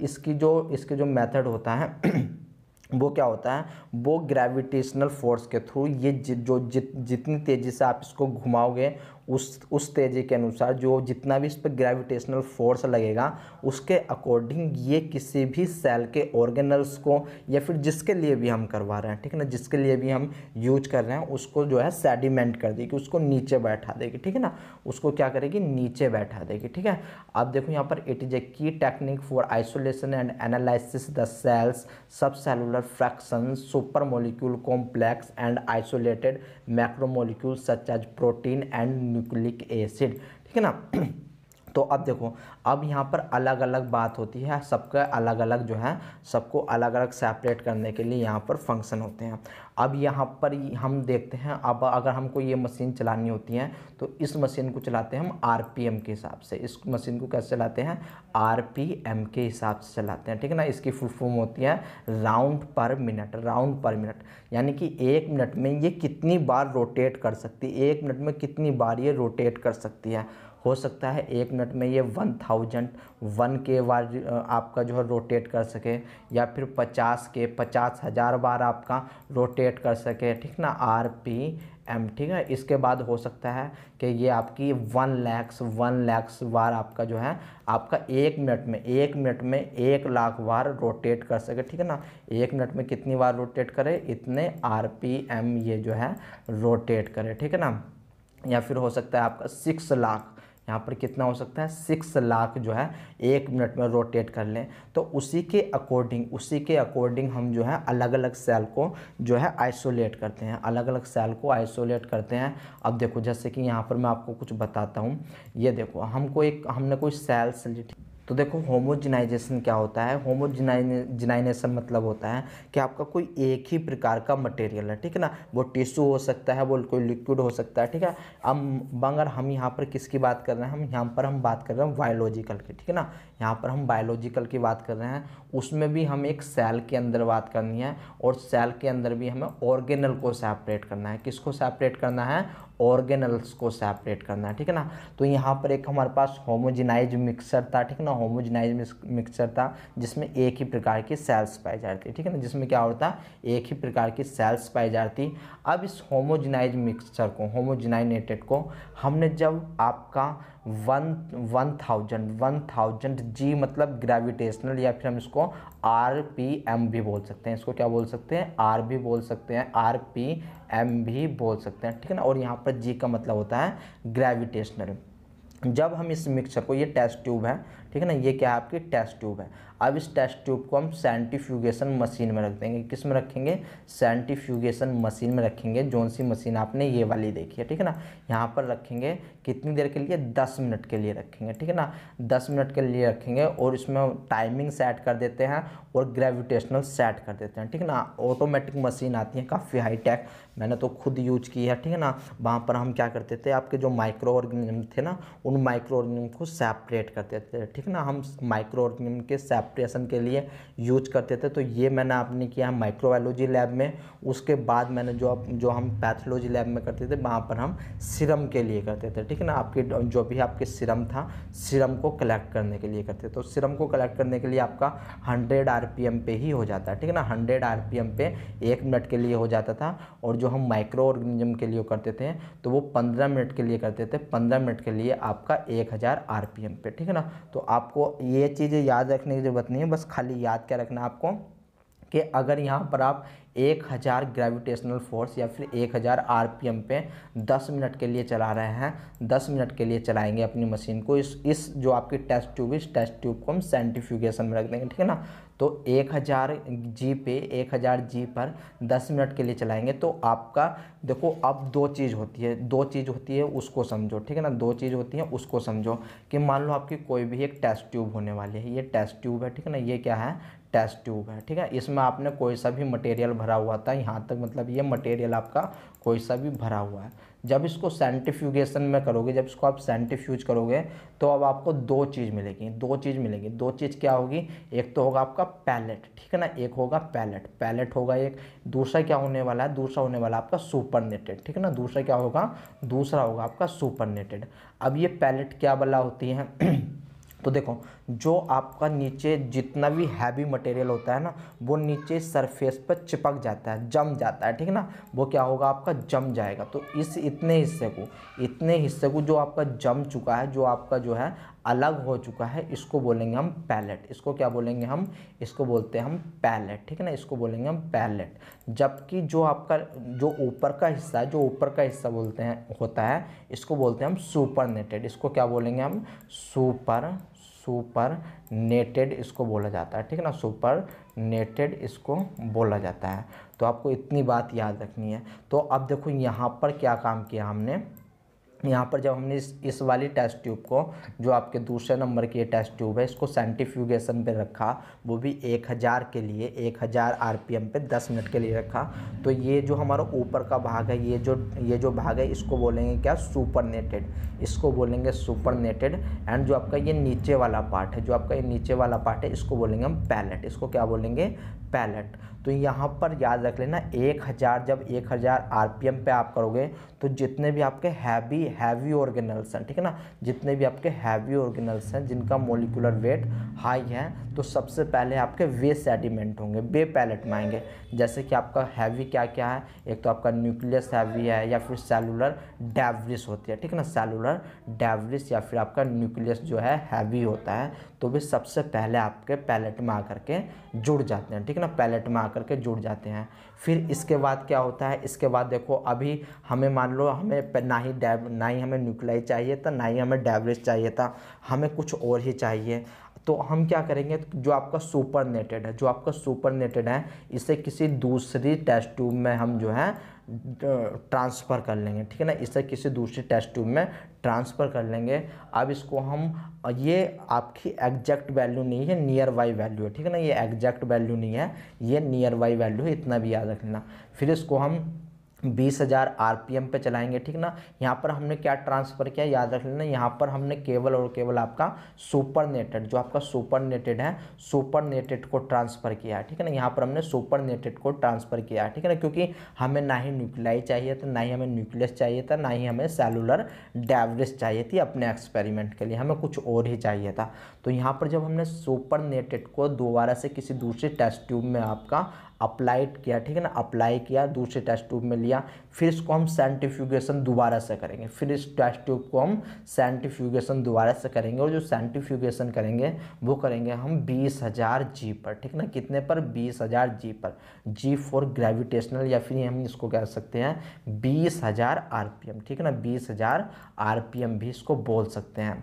इसकी जो मेथड होता है वो क्या होता है, वो ग्रेविटेशनल फोर्स के थ्रू ये जितनी तेज़ी से आप इसको घुमाओगे उस तेज़ी के अनुसार जो जितना भी इस पर ग्रेविटेशनल फोर्स लगेगा उसके अकॉर्डिंग ये किसी भी सेल के ऑर्गेनल्स को या फिर जिसके लिए भी हम करवा रहे हैं, ठीक है ना, जिसके लिए भी हम यूज कर रहे हैं उसको जो है सेडिमेंट कर देगी, उसको नीचे बैठा देगी, ठीक है ना, उसको क्या करेगी, नीचे बैठा देगी। ठीक है, आप देखो यहाँ पर it is a key technique for isolation and analysis the cells सब cellular fraction super molecule complex and isolated macromolecule such as protein and nucleic acid, ठीक है ना। तो अब देखो, अब यहाँ पर अलग अलग बात होती है, सबका अलग अलग जो है, सबको अलग अलग सेपरेट करने के लिए यहाँ पर फंक्शन होते हैं। अब यहाँ पर हम देखते हैं, अब अगर हमको ये मशीन चलानी होती है तो इस मशीन को चलाते हैं हम आरपीएम के हिसाब से। इस मशीन को कैसे चलाते हैं, आरपीएम के हिसाब से चलाते हैं, ठीक है ना। इसकी फुल फॉर्म होती है राउंड पर मिनट, राउंड पर मिनट, यानी कि एक मिनट में ये कितनी बार रोटेट कर सकती है, एक मिनट में कितनी बार ये रोटेट कर सकती है। हो सकता है एक मिनट में ये 1000 बार आपका जो है रोटेट कर सके, या फिर 50,000 बार आपका रोटेट कर सके, ठीक ना, RPM, ठीक है। इसके बाद हो सकता है कि ये आपकी 1,00,000 बार आपका जो है, आपका एक मिनट में 1,00,000 बार रोटेट कर सके, ठीक है ना। एक मिनट में कितनी बार रोटेट करे, इतने RPM ये जो है रोटेट करे, ठीक है ना। या फिर हो सकता है आपका 6,00,000, यहाँ पर कितना हो सकता है, 6,00,000 जो है एक मिनट में रोटेट कर लें। तो उसी के अकॉर्डिंग हम जो है अलग अलग सेल को जो है आइसोलेट करते हैं, अलग अलग सेल को आइसोलेट करते हैं। अब देखो, जैसे कि यहाँ पर मैं आपको कुछ बताता हूँ, ये देखो हमने कोई सेल सेलेक्ट, तो देखो होमोजेनाइजेशन क्या होता है। होमोजेनाइजेशन मतलब होता है कि आपका कोई एक ही प्रकार का मटेरियल है, ठीक है ना, वो टिश्यू हो सकता है, वो कोई लिक्विड हो सकता है, ठीक है। अब अगर हम यहाँ पर किसकी बात कर रहे हैं, हम बात कर रहे हैं बायोलॉजिकल की, ठीक है ना, यहाँ पर हम बायोलॉजिकल की बात कर रहे हैं। उसमें भी हम एक सेल के अंदर बात करनी है, और सेल के अंदर भी हमें ऑर्गेनल को सेपरेट करना है। किसको सेपरेट करना है, ऑर्गेनल्स को सेपरेट करना है, ठीक है ना। तो यहाँ पर एक हमारे पास होमोजेनाइज मिक्सर था, ठीक है ना, होमोजेनाइज मिक्सर था जिसमें एक ही प्रकार की सेल्स पाई जाती, ठीक है ना, जिसमें क्या होता है, एक ही प्रकार की सेल्स पाई जाती। अब इस होमोजेनाइज मिक्सर को, होमोजेनाइनेटेड को हमने जब आपका 1000 जी मतलब ग्रेविटेशनल, या फिर हम इसको RPM भी बोल सकते हैं, इसको क्या बोल सकते हैं, आर भी बोल सकते हैं, RPM भी बोल सकते हैं, ठीक है ना। और यहाँ पर जी का मतलब होता है ग्रेविटेशनल। जब हम इस मिक्सर को, ये टेस्ट ट्यूब है, ठीक है ना, ये क्या है आपकी टेस्ट ट्यूब है। अब इस टेस्ट ट्यूब को हम सेंट्रीफ्यूगेशन मशीन में रख देंगे। किस में रखेंगे, सेंट्रीफ्यूगेशन मशीन में रखेंगे, जौन सी मशीन आपने ये वाली देखी है, ठीक है ना। यहाँ पर रखेंगे कितनी देर के लिए, 10 मिनट के लिए रखेंगे, ठीक है ना, 10 मिनट के लिए रखेंगे। और इसमें टाइमिंग सेट कर देते हैं और ग्रेविटेशनल सेट कर देते हैं, ठीक है ना। ऑटोमेटिक मशीन आती है, काफ़ी हाईटेक, मैंने तो खुद यूज की है, ठीक है ना। वहाँ पर हम क्या करते थे, आपके जो माइक्रो ऑर्गेनिज्म थे ना, उन माइक्रो ऑर्गेनिज्म को सेपरेट करते थे, ठीक है ना। हम माइक्रो ऑर्गेनिज्म के सेपरेशन के लिए यूज करते थे। तो ये मैंने आपने किया माइक्रोबायोलॉजी लैब में। उसके बाद मैंने जो हम पैथोलॉजी लैब में करते थे, वहाँ पर हम सीरम के लिए करते थे, ठीक है ना। आपके जो भी आपके सीरम था, सीरम को कलेक्ट करने के लिए करते थे। तो सीरम को कलेक्ट करने के लिए आपका 100 RPM पे ही हो जाता है, ठीक है ना, 100 RPM पे एक मिनट के लिए हो जाता था। और जो हम माइक्रो ऑर्गेनिज्म के लिए करते थे तो वो 15 मिनट के लिए करते थे, 15 मिनट के लिए आपका 1000 RPM पे, ठीक है ना। तो आपको ये चीज़ें याद रखने की ज़रूरत नहीं है, बस खाली याद क्या रखना आपको कि अगर यहाँ पर आप 1000 ग्रेविटेशनल फोर्स या फिर 1000 RPM पे 10 मिनट के लिए चला रहे हैं, 10 मिनट के लिए चलाएंगे अपनी मशीन को। इस जो आपकी टेस्ट ट्यूब, इस टेस्ट ट्यूब को हम सेंट्रीफ्यूगेशन में रख देंगे, ठीक है ना। तो 1000 G पर 10 मिनट के लिए चलाएंगे। तो आपका देखो, अब दो चीज़ होती है उसको समझो, ठीक है ना, दो चीज़ होती है उसको समझो कि मान लो आपकी कोई भी एक टेस्ट ट्यूब होने वाली है, ये टेस्ट ट्यूब है, ठीक है ना, ये क्या है, टेस्ट ट्यूब है, ठीक है। इसमें आपने कोई सा भी मटेरियल भरा हुआ था, यहाँ तक मतलब ये मटेरियल आपका कोई सा भी भरा हुआ है। जब इसको सेंट्रीफ्यूगेशन में करोगे, जब इसको आप सेंट्रीफ्यूज करोगे तो अब आपको दो चीज़ मिलेगी, दो चीज़ मिलेगी। दो चीज़ क्या होगी, एक तो होगा आपका पैलेट, ठीक है ना, एक होगा पैलेट, पैलेट होगा एक। दूसरा क्या होने वाला है, दूसरा होने वाला आपका सुपरनेटेड, ठीक है ना। दूसरा क्या होगा, दूसरा होगा आपका सुपरनेटेड। अब ये पैलेट क्या वाला होती है तो देखो, जो आपका नीचे जितना भी हैवी मटेरियल होता है ना वो नीचे सरफेस पर चिपक जाता है, जम जाता है, ठीक है ना। वो क्या होगा आपका, जम जाएगा। तो इस इतने हिस्से को जो आपका जम चुका है, जो आपका जो है अलग हो चुका है, इसको बोलेंगे हम पैलेट। इसको क्या बोलेंगे हम, इसको बोलते हैं हम पैलेट, ठीक है ना, इसको बोलेंगे हम पैलेट। जबकि जो आपका जो ऊपर का हिस्सा है, जो ऊपर का हिस्सा बोलते हैं होता है, इसको बोलते हैं हम सुपरनेटेड। इसको क्या बोलेंगे हम, सुपर नेटेड इसको बोला जाता है, ठीक है ना, सुपर नेटेड इसको बोला जाता है। तो आपको इतनी बात याद रखनी है। तो अब देखो यहाँ पर क्या काम किया हमने, यहाँ पर जब हमने इस वाली टेस्ट ट्यूब को, जो आपके दूसरे नंबर की टेस्ट ट्यूब है, इसको सेंट्रीफ्यूगेशन पे रखा, वो भी 1000 के लिए, 1000 आरपीएम पे 10 मिनट के लिए रखा। तो ये जो हमारा ऊपर का भाग है, ये जो भाग है, इसको बोलेंगे क्या, सुपरनेटेड, इसको बोलेंगे सुपरनेटेड। एंड जो आपका ये नीचे वाला पार्ट है, जो आपका ये नीचे वाला पार्ट है, इसको बोलेंगे हम पैलेट। इसको क्या बोलेंगे, पैलेट। तो यहाँ पर याद रख लेना, 1000 जब 1000 आरपीएम पे आप करोगे तो जितने भी आपके हैवी ऑर्गेनल्स हैं, ठीक है ना, जितने भी आपके हैवी ऑर्गेनल्स हैं जिनका मोलिकुलर वेट हाई है, तो सबसे पहले आपके वे सेडिमेंट होंगे, वे पैलेट में आएंगे। जैसे कि आपका हैवी क्या क्या है, एक तो आपका न्यूक्लियस हैवी है, या फिर सेलुलर डेब्रिस होती है, ठीक है ना, सेलुलर डेब्रिस, या फिर आपका न्यूक्लियस जो है हैवी होता है, तो वे सबसे पहले आपके पैलेट में आकर के जुड़ जाते हैं, ठीक है ना, पैलेट में आकर के जुड़ जाते हैं। फिर इसके बाद क्या होता है, इसके बाद देखो, अभी हमें मान लो, हमें ना ही हमें न्यूक्लियाई चाहिए था, ना ही हमें डेब्रिस चाहिए था, हमें कुछ और ही चाहिए। तो हम क्या करेंगे, जो आपका सुपरनेटेड है, जो आपका सुपरनेटेड है, इसे किसी दूसरी टेस्ट ट्यूब में हम जो है ट्रांसफ़र कर लेंगे, ठीक है ना, इसे किसी दूसरी टेस्ट ट्यूब में ट्रांसफ़र कर लेंगे। अब इसको हम, ये आपकी एग्जैक्ट वैल्यू नहीं है, नियर बाई वैल्यू है, ठीक है ना, ये एग्जैक्ट वैल्यू नहीं है, ये नियर बाई वैल्यू है, इतना भी याद रख लेना। फिर इसको हम 20000 आरपीएम पे चलाएंगे, ठीक ना। यहाँ पर हमने क्या ट्रांसफ़र किया, याद रख लेना, यहाँ पर हमने केवल और केवल आपका सुपरनेटेड, जो आपका सुपरनेटेड है, सुपरनेटेड को ट्रांसफ़र किया है, ठीक है ना, यहाँ पर हमने सुपरनेटेड को ट्रांसफ़र किया है, ठीक है ना, क्योंकि हमें ना ही न्यूक्लियाई चाहिए था, ना ही हमें न्यूक्लियस चाहिए था, ना ही हमें सेलुलर डेब्रिस चाहिए थी अपने एक्सपेरिमेंट के लिए, हमें कुछ और ही चाहिए था। तो यहाँ पर जब हमने सुपरनेटेड को दोबारा से किसी दूसरे टेस्ट ट्यूब में आपका अप्लाइड किया, ठीक है ना, अप्लाई किया, दूसरे टेस्ट ट्यूब में लिया, फिर इसको हम सेंट्रीफ्यूगेशन दोबारा से करेंगे, फिर इस टेस्ट ट्यूब को हम सेंट्रीफ्यूगेशन दोबारा से करेंगे। और जो सेंट्रीफ्यूगेशन करेंगे वो करेंगे हम 20000 जी पर, ठीक ना, कितने पर, 20000 जी पर, जी फॉर ग्रेविटेशनल, या फिर हम इसको कह सकते हैं 20000 आरपीएम, ठीक है ना, 20000 आरपीएम भी इसको बोल सकते हैं।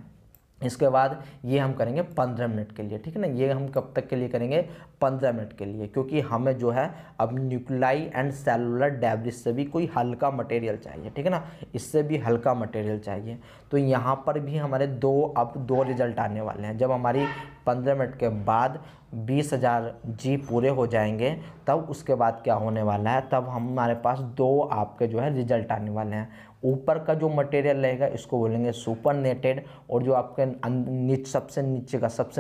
इसके बाद ये हम करेंगे 15 मिनट के लिए, ठीक है ना, ये हम कब तक के लिए करेंगे, 15 मिनट के लिए, क्योंकि हमें जो है अब न्यूक्लियाई एंड सेलुलर डेब्रिस से भी कोई हल्का मटेरियल चाहिए, ठीक है ना, इससे भी हल्का मटेरियल चाहिए। तो यहाँ पर भी हमारे अब दो रिजल्ट आने वाले हैं। जब हमारी 15 मिनट के बाद 20000 जी पूरे हो जाएंगे, तब उसके बाद क्या होने वाला है, तब हमारे पास दो आपके जो है रिजल्ट आने वाले हैं। ऊपर का जो मटेरियल रहेगा इसको बोलेंगे सुपरनेटेड, और जो आपके सबसे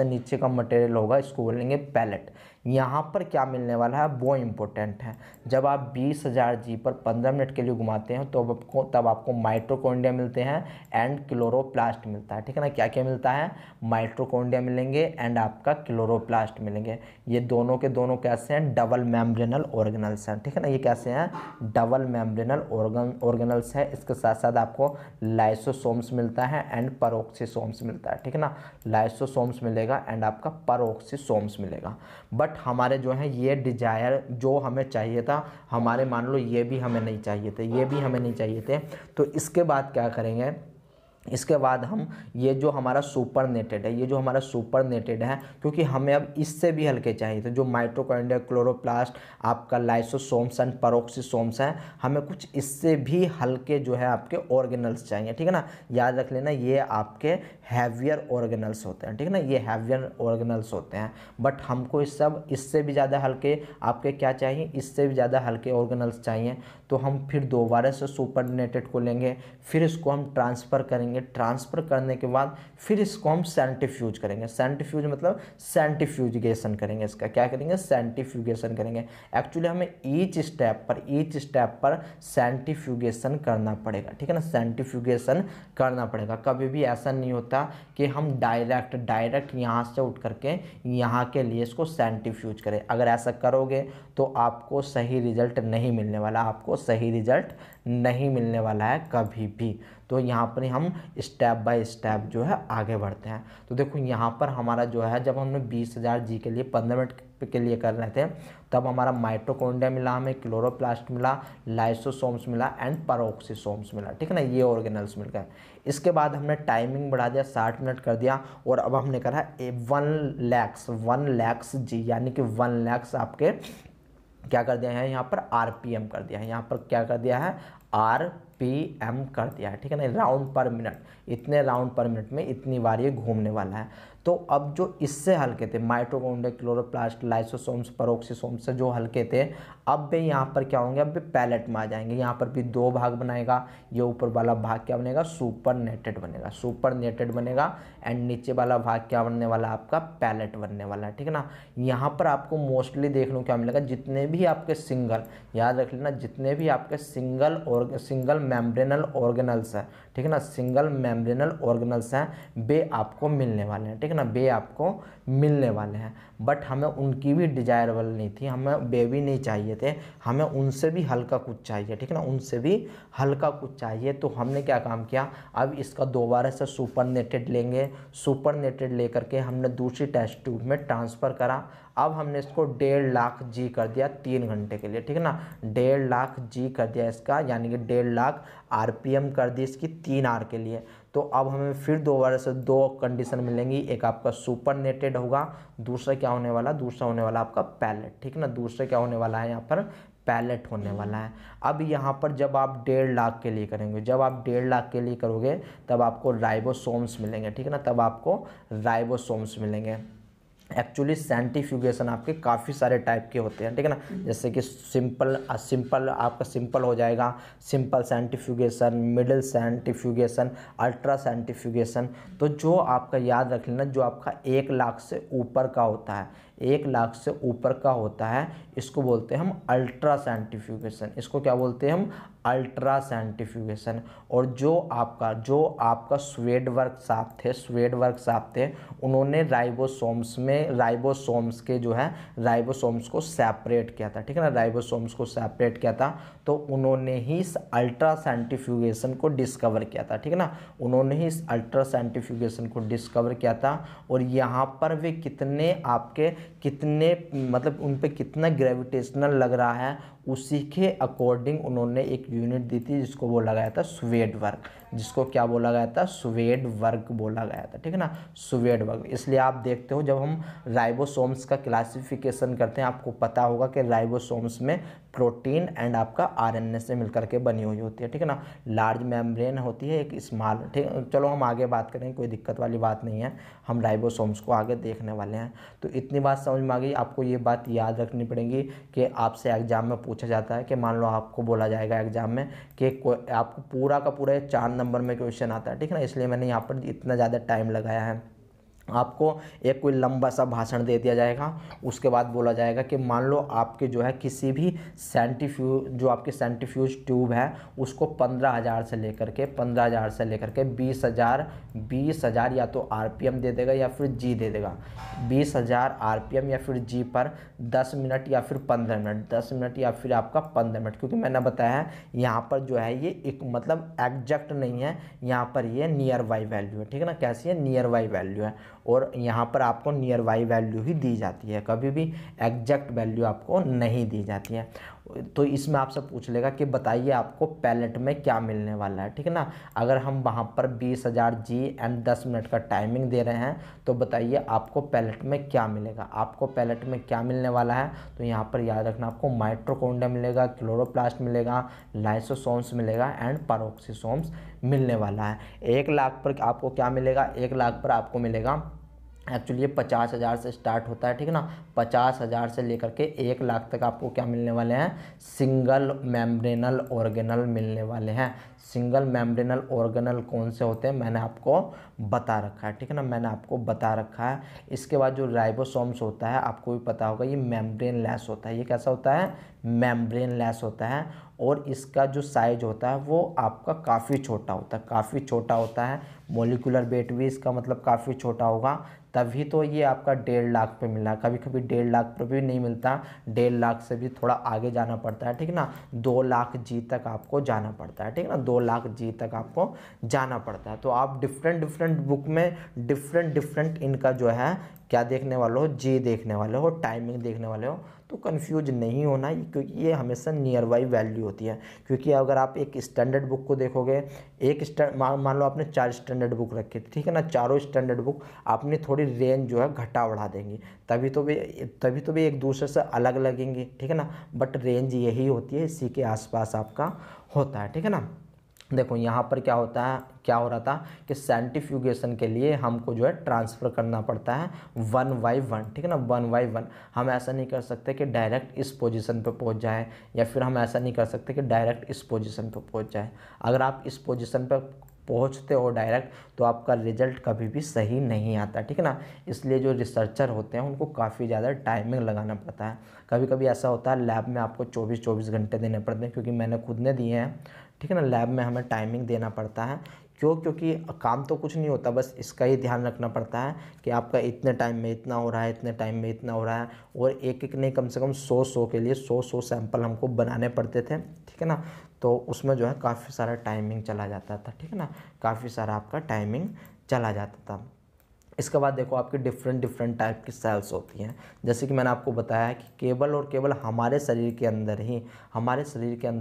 नीचे का मटेरियल होगा इसको बोलेंगे पैलेट। यहाँ पर क्या मिलने वाला है वो इम्पोर्टेंट है। जब आप 20000 जी पर 15 मिनट के लिए घुमाते हैं तो तब आपको माइटोकॉन्ड्रिया मिलते हैं एंड क्लोरोप्लास्ट मिलता है, ठीक है ना। क्या क्या मिलता है, माइटोकॉन्ड्रिया मिलेंगे एंड आपका क्लोरोप्लास्ट मिलेंगे। ये दोनों के दोनों कैसे हैं, डबल मेम्ब्रेनल ऑर्गेनल्स हैं, ठीक है ना, ये कैसे हैं, डबल मेम्ब्रेनल ऑर्गेनल्स है। इसके साथ साथ आपको लाइसोसोम्स मिलता है एंड परोक्सीसोम्स मिलता है, ठीक है ना, लाइसोसोम्स मिलेगा एंड आपका परोक्सीसोम्स मिलेगा। बट हमारे जो है ये डिजायर जो हमें चाहिए था, हमारे मान लो ये भी हमें नहीं चाहिए थे, ये भी हमें नहीं चाहिए थे। तो इसके बाद क्या करेंगे, इसके बाद हम ये जो हमारा सुपर नेटेड है क्योंकि हमें अब इससे भी हल्के चाहिए थे, जो माइटोकॉन्ड्रिया, क्लोरोप्लास्ट, आपका लाइसोसोम्स एंड पेरोक्सीसोम्स हैं, हमें कुछ इससे भी हल्के जो है आपके ऑर्गेनल्स चाहिए, ठीक है ना। याद रख लेना ये आपके हैवियर ऑर्गेनल्स होते हैं, ठीक है ना, ये हैवियर ऑर्गेनल्स होते हैं। बट हमको इस सब इससे भी ज़्यादा हल्के आपके क्या चाहिए, इससे भी ज़्यादा हल्के ऑर्गेनल्स चाहिए। तो हम फिर दोबारा से सुपरनेटेड को लेंगे, फिर इसको हम ट्रांसफ़र करेंगे, ट्रांसफर करने के बाद फिर इसको हम सेंट्रीफ्यूज करेंगे। सेंट्रीफ्यूज मतलब सेंट्रीफ्यूगेशन करेंगे, इसका क्या करेंगे, सेंट्रीफ्यूगेशन करेंगे। एक्चुअली हमें ईच स्टेप पर सेंट्रीफ्यूगेशन करना पड़ेगा, ठीक है ना, सेंट्रीफ्यूगेशन करना पड़ेगा। कभी भी ऐसा नहीं होता कि हम डायरेक्ट यहाँ से उठ करके यहाँ के लिए इसको सेंट्रीफ्यूज करें। अगर ऐसा करोगे तो आपको सही रिजल्ट नहीं मिलने वाला, है कभी भी। तो यहाँ पर हम स्टेप बाय स्टेप जो है आगे बढ़ते हैं। तो देखो यहाँ पर हमारा जो है, जब हमने 20,000 जी के लिए 15 मिनट के लिए कर रहे थे, तब हमारा माइटोकॉन्ड्रिया मिला, हमें क्लोरोप्लास्ट मिला, लाइसोसोम्स मिला एंड पेरोक्सीसोम्स मिला, ठीक है ना, ये ऑर्गेनल्स मिल गए। इसके बाद हमने टाइमिंग बढ़ा दिया, 60 मिनट कर दिया, और अब हमने करा 1 लाख जी, यानी कि 1 लाख आपके क्या कर दिया है यहाँ पर, आरपीएम कर दिया है। यहाँ पर क्या कर दिया है, आरपीएम कर दिया है, ठीक है ना, राउंड पर मिनट। इतने राउंड पर मिनट में इतनी बार ये घूमने वाला है। तो अब जो इससे हल्के थे, माइटोकॉन्ड्रिया, क्लोरोप्लास्ट, लाइसोसोम्स, पेरोक्सीसोम्स से जो हल्के थे, अब भी यहाँ पर क्या होंगे, अब भी पैलेट में आ जाएंगे। यहाँ पर भी दो भाग बनाएगा, ये ऊपर वाला भाग क्या बनेगा, सुपरनेटेड बनेगा, एंड नीचे वाला भाग क्या बनने वाला, आपका पैलेट बनने वाला है, ठीक है ना। यहाँ पर आपको मोस्टली देख लो क्या मिलेगा, जितने भी आपके सिंगल, याद रख लेना, जितने भी आपके सिंगल मेम्ब्रेनल ऑर्गेनल्स हैं, ठीक है ना, वे आपको मिलने वाले हैं, ठीक है ना, बट हमें उनकी भी डिजायरेबल नहीं थी, हमें वे भी नहीं चाहिए थे, हमें उनसे भी हल्का कुछ चाहिए, ठीक है ना, तो हमने क्या काम किया, अब इसका दोबारा से सुपरनेटेड लेंगे। सुपरनेटेड लेकर के हमने दूसरी टेस्ट ट्यूब में ट्रांसफ़र करा। अब हमने इसको 1.5 लाख जी कर दिया 3 घंटे के लिए, ठीक है ना, 1.5 लाख जी कर दिया इसका, यानी कि 1.5 लाख आरपीएम कर दी इसकी 3 आर के लिए। तो अब हमें फिर दोबारा से 2 कंडीशन मिलेंगी, एक आपका सुपरनेटेड होगा, दूसरा क्या होने वाला, आपका पैलेट, ठीक है ना, यहाँ पर पैलेट होने वाला है। अब यहाँ पर जब आप 1.5 लाख के लिए करेंगे, तब आपको राइबोसोम्स मिलेंगे, ठीक है ना, एक्चुअली सेंट्रीफ्यूगेशन आपके काफ़ी सारे टाइप के होते हैं, ठीक है ना, जैसे कि सिंपल हो जाएगा, simple centrifugation, middle centrifugation, ultra centrifugation. तो जो आपका, याद रख लेना, जो आपका 1 लाख से ऊपर का होता है, 1 लाख से ऊपर का होता है, इसको बोलते हैं हम अल्ट्रा सेंट्रीफ्यूगेशन, और जो आपका स्वीडबर्ग साहब थे, उन्होंने राइबोसोम्स को सेपरेट किया था, ठीक है ना, तो उन्होंने ही इस अल्ट्रा सेंट्रीफ्यूगेशन को डिस्कवर किया था, और यहाँ पर वे कितने आपके मतलब उन पे कितना ग्रेविटेशनल लग रहा है, उसी के अकॉर्डिंग उन्होंने एक यूनिट दी थी, जिसको बोला गया था स्वीडबर्ग, बोला गया था, ठीक है ना, स्वीडबर्ग। इसलिए आप देखते हो जब हम राइबोसोम्स का क्लासिफिकेशन करते हैं, आपको पता होगा कि राइबोसोम्स में प्रोटीन एंड आपका आरएनए से मिलकर के बनी हुई होती है, ठीक है ना, लार्ज मेम्ब्रेन होती है, एक स्मॉल, ठीक। चलो हम आगे बात करेंगे, कोई दिक्कत वाली बात नहीं है, हम राइबोसोम्स को आगे देखने वाले हैं। तो इतनी बात समझ में आ गई। आपको ये बात याद रखनी पड़ेगी कि आपसे एग्जाम में पूछा जाता है कि मान लो आपको बोला जाएगा एग्जाम में कि आपको पूरा का पूरा 4 नंबर में क्वेश्चन आता है, ठीक है ना, इसलिए मैंने यहाँ पर इतना ज़्यादा टाइम लगाया है। आपको एक कोई लंबा सा भाषण दे दिया जाएगा, उसके बाद बोला जाएगा कि मान लो आपके जो है किसी भी सेंट्रीफ्यूज ट्यूब है, उसको 15,000 से लेकर के 20,000 या तो आरपीएम दे देगा या फिर जी दे देगा, 20,000 आरपीएम या फिर जी पर 10 मिनट या फिर 15 मिनट 10 मिनट या फिर आपका 15 मिनट क्योंकि मैंने बताया है यहाँ पर जो है ये एक मतलब एग्जैक्ट नहीं है, यहाँ पर ये नियर बाई वैल्यू है, ठीक है ना, कैसी है, नियर बाई वैल्यू है, और यहाँ पर आपको नियर बाई वैल्यू ही दी जाती है, कभी भी एग्जैक्ट वैल्यू आपको नहीं दी जाती है। तो इसमें आपसे पूछ लेगा कि बताइए आपको पैलेट में क्या मिलने वाला है, ठीक है ना। अगर हम वहाँ पर 20,000 जी एंड 10 मिनट का टाइमिंग दे रहे हैं तो बताइए आपको पैलेट में क्या मिलेगा, आपको पैलेट में क्या मिलने वाला है। तो यहाँ पर याद रखना आपको माइट्रोकोंडा मिलेगा, क्लोरोप्लास्ट मिलेगा, लाइसोसोम्स मिलेगा एंड पैरोक्सीसोम्स मिलने वाला है। 1 लाख पर आपको क्या मिलेगा, 1 लाख पर आपको मिलेगा एक्चुअली ये 50,000 से स्टार्ट होता है, ठीक है ना। 50,000 से लेकर के 1 लाख तक आपको क्या मिलने वाले हैं, सिंगल मेम्ब्रेनल ऑर्गेनल मिलने वाले हैं। सिंगल मेम्ब्रेनल ऑर्गेनल कौन से होते हैं मैंने आपको बता रखा है, ठीक है ना, मैंने आपको बता रखा है। इसके बाद जो राइबोसोम्स होता है आपको भी पता होगा, ये मेम्ब्रेन लेस होता है। ये कैसा होता है, मेम्ब्रेन लेस होता है और इसका जो साइज होता है वो आपका काफ़ी छोटा होता है, काफ़ी छोटा होता है। मोलिकुलर वेट भी इसका मतलब काफ़ी छोटा होगा, तभी तो ये आपका 1.5 लाख पे मिला। कभी कभी 1.5 लाख पे भी नहीं मिलता, 1.5 लाख से भी थोड़ा आगे जाना पड़ता है, ठीक ना। 2 लाख जी तक आपको जाना पड़ता है, ठीक ना, 2 लाख जी तक आपको जाना पड़ता है। तो आप डिफरेंट डिफरेंट बुक में डिफरेंट डिफरेंट इनका जो है क्या देखने वाले हो, जी देखने वाले हो, टाइमिंग देखने वाले हो, तो कंफ्यूज नहीं होना, क्योंकि ये हमेशा नियर बाई वैल्यू होती है। क्योंकि अगर आप एक स्टैंडर्ड बुक को देखोगे, एक मान लो आपने 4 स्टैंडर्ड बुक रखी, ठीक है ना, चारों स्टैंडर्ड बुक आपने थोड़ी रेंज जो है घटा बढ़ा देंगी, तभी तो भी एक दूसरे से अलग लगेंगी, ठीक है ना। बट रेंज यही होती है, इसी के आसपास आपका होता है, ठीक है ना। देखो यहाँ पर क्या होता है, क्या हो रहा था कि साइंटिफिकेशन के लिए हमको जो है ट्रांसफ़र करना पड़ता है 1 बाई 1, ठीक है ना, 1 बाई 1। हम ऐसा नहीं कर सकते कि डायरेक्ट इस पोजीशन पे पहुँच जाए, या फिर हम ऐसा नहीं कर सकते कि डायरेक्ट इस पोजीशन पे पहुँच जाए। अगर आप इस पोजीशन पे पहुँचते हो डायरेक्ट तो आपका रिजल्ट कभी भी सही नहीं आता, ठीक है ना। इसलिए जो रिसर्चर होते हैं उनको काफ़ी ज़्यादा टाइमिंग लगाना पड़ता है। कभी कभी ऐसा होता है लैब में आपको 24-24 घंटे देने पड़ते हैं, क्योंकि मैंने खुद ने दिए हैं, ठीक है ना। लैब में हमें टाइमिंग देना पड़ता है, क्योंकि काम तो कुछ नहीं होता, बस इसका ही ध्यान रखना पड़ता है कि आपका इतने टाइम में इतना हो रहा है, इतने टाइम में इतना हो रहा है। और एक एक नहीं, कम से कम 100 के लिए 100 सैंपल हमको बनाने पड़ते थे, ठीक है ना। तो उसमें जो है काफ़ी सारा टाइमिंग चला जाता था, ठीक है ना, काफ़ी सारा आपका टाइमिंग चला जाता था। इसके बाद देखो आपकी डिफरेंट डिफरेंट टाइप की सेल्स होती हैं, जैसे कि मैंने आपको बताया कि केवल और केवल हमारे शरीर के अंदर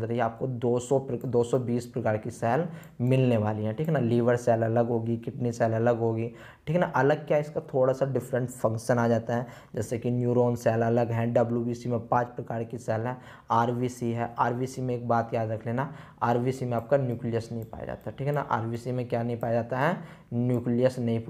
ही आपको 220 प्रकार की सेल मिलने वाली हैं, ठीक है ना। लीवर सेल अलग होगी, किडनी सेल अलग होगी, ठीक है ना। अलग क्या, इसका थोड़ा सा डिफरेंट फंक्शन आ जाता है, जैसे कि न्यूरॉन सेल अलग हैं। WBC में 5 प्रकार की सेल है। RBC है, RBC में एक बात याद रख लेना, RBC में आपका न्यूक्लियस नहीं पाया जाता, ठीक है ना। RBC में क्या नहीं पाया जाता है, न्यूक्लियस नहीं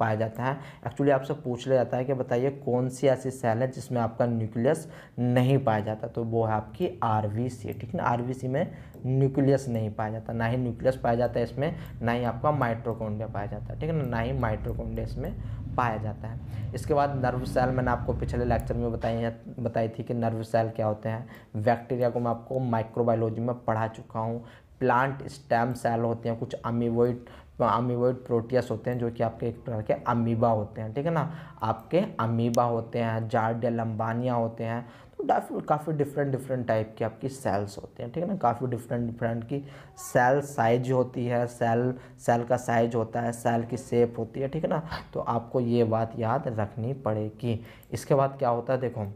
पाया जाता है। एक्चुअली आपसे पूछ लिया जाता है कि बताइए कौन सी ऐसी सेल है जिसमें आपका न्यूक्लियस नहीं पाया जाता, तो वो है आपकी RBC, ठीक है ना। RBC में न्यूक्लियस नहीं पाया जाता, ना ही न्यूक्लियस पाया जाता है इसमें, ना ही आपका माइट्रोकॉन्ड्रिया पाया जाता है, ठीक है ना, ना ही माइट्रोकॉन्ड्रिया इसमें पाया जाता है। इसके बाद नर्व सेल, मैंने आपको पिछले लेक्चर में बताई थी कि नर्व सेल क्या होते हैं। बैक्टीरिया को मैं आपको माइक्रोबायोलॉजी में पढ़ा चुका हूँ। प्लांट स्टेम सेल होते हैं, कुछ अमीबॉइड प्रोटियस होते हैं जो कि आपके एक प्रकार के अमीबा होते हैं, ठीक है ना, आपके अमीबा होते हैं। जार्डिया लंबानिया होते हैं। तो काफ़ी डिफरेंट डिफरेंट टाइप की आपकी सेल्स होते हैं, ठीक है ना। काफ़ी डिफरेंट डिफरेंट की सेल साइज होती है, सेल का साइज होता है, सेल की शेप होती है, ठीक है ना। तो आपको ये बात याद रखनी पड़ेगी। इसके बाद क्या होता है, देखो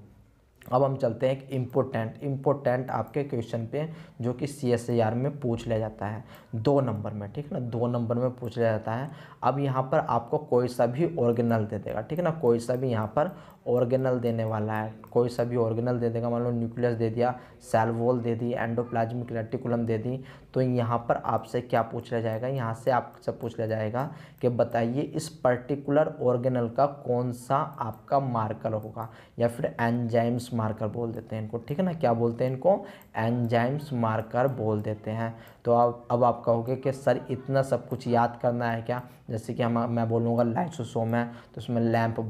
अब हम चलते हैं एक इम्पोर्टेंट आपके क्वेश्चन पे, जो कि CSIR में पूछ लिया जाता है 2 नंबर में, ठीक है ना, 2 नंबर में पूछ लिया जाता है। अब यहाँ पर आपको कोई सा भी ऑर्गेनल दे देगा, ठीक है ना, कोई सा भी यहाँ पर ऑर्गेनल देने वाला है, कोई सा भी ऑर्गेनल दे देगा। मान लो न्यूक्लियस दे दिया, सेल वॉल दे दी, एंडोप्लाज्मिक रेटिकुलम दे दी। तो यहाँ पर आपसे क्या पूछ लिया जाएगा, यहाँ से आपसे पूछ लिया जाएगा कि बताइए इस पर्टिकुलर ऑर्गेनल का कौन सा आपका मार्कर होगा, या फिर एंजाइम्स मार्कर बोल देते हैं इनको, ठीक है ना। क्या बोलते हैं इनको, एंजाइम्स मार्कर बोल देते हैं। तो अब आप कहोगे कि सर इतना सब कुछ याद करना है क्या, जैसे कि मैं बोलूँगा लाइसोसोम है, तो उसमें लैम्प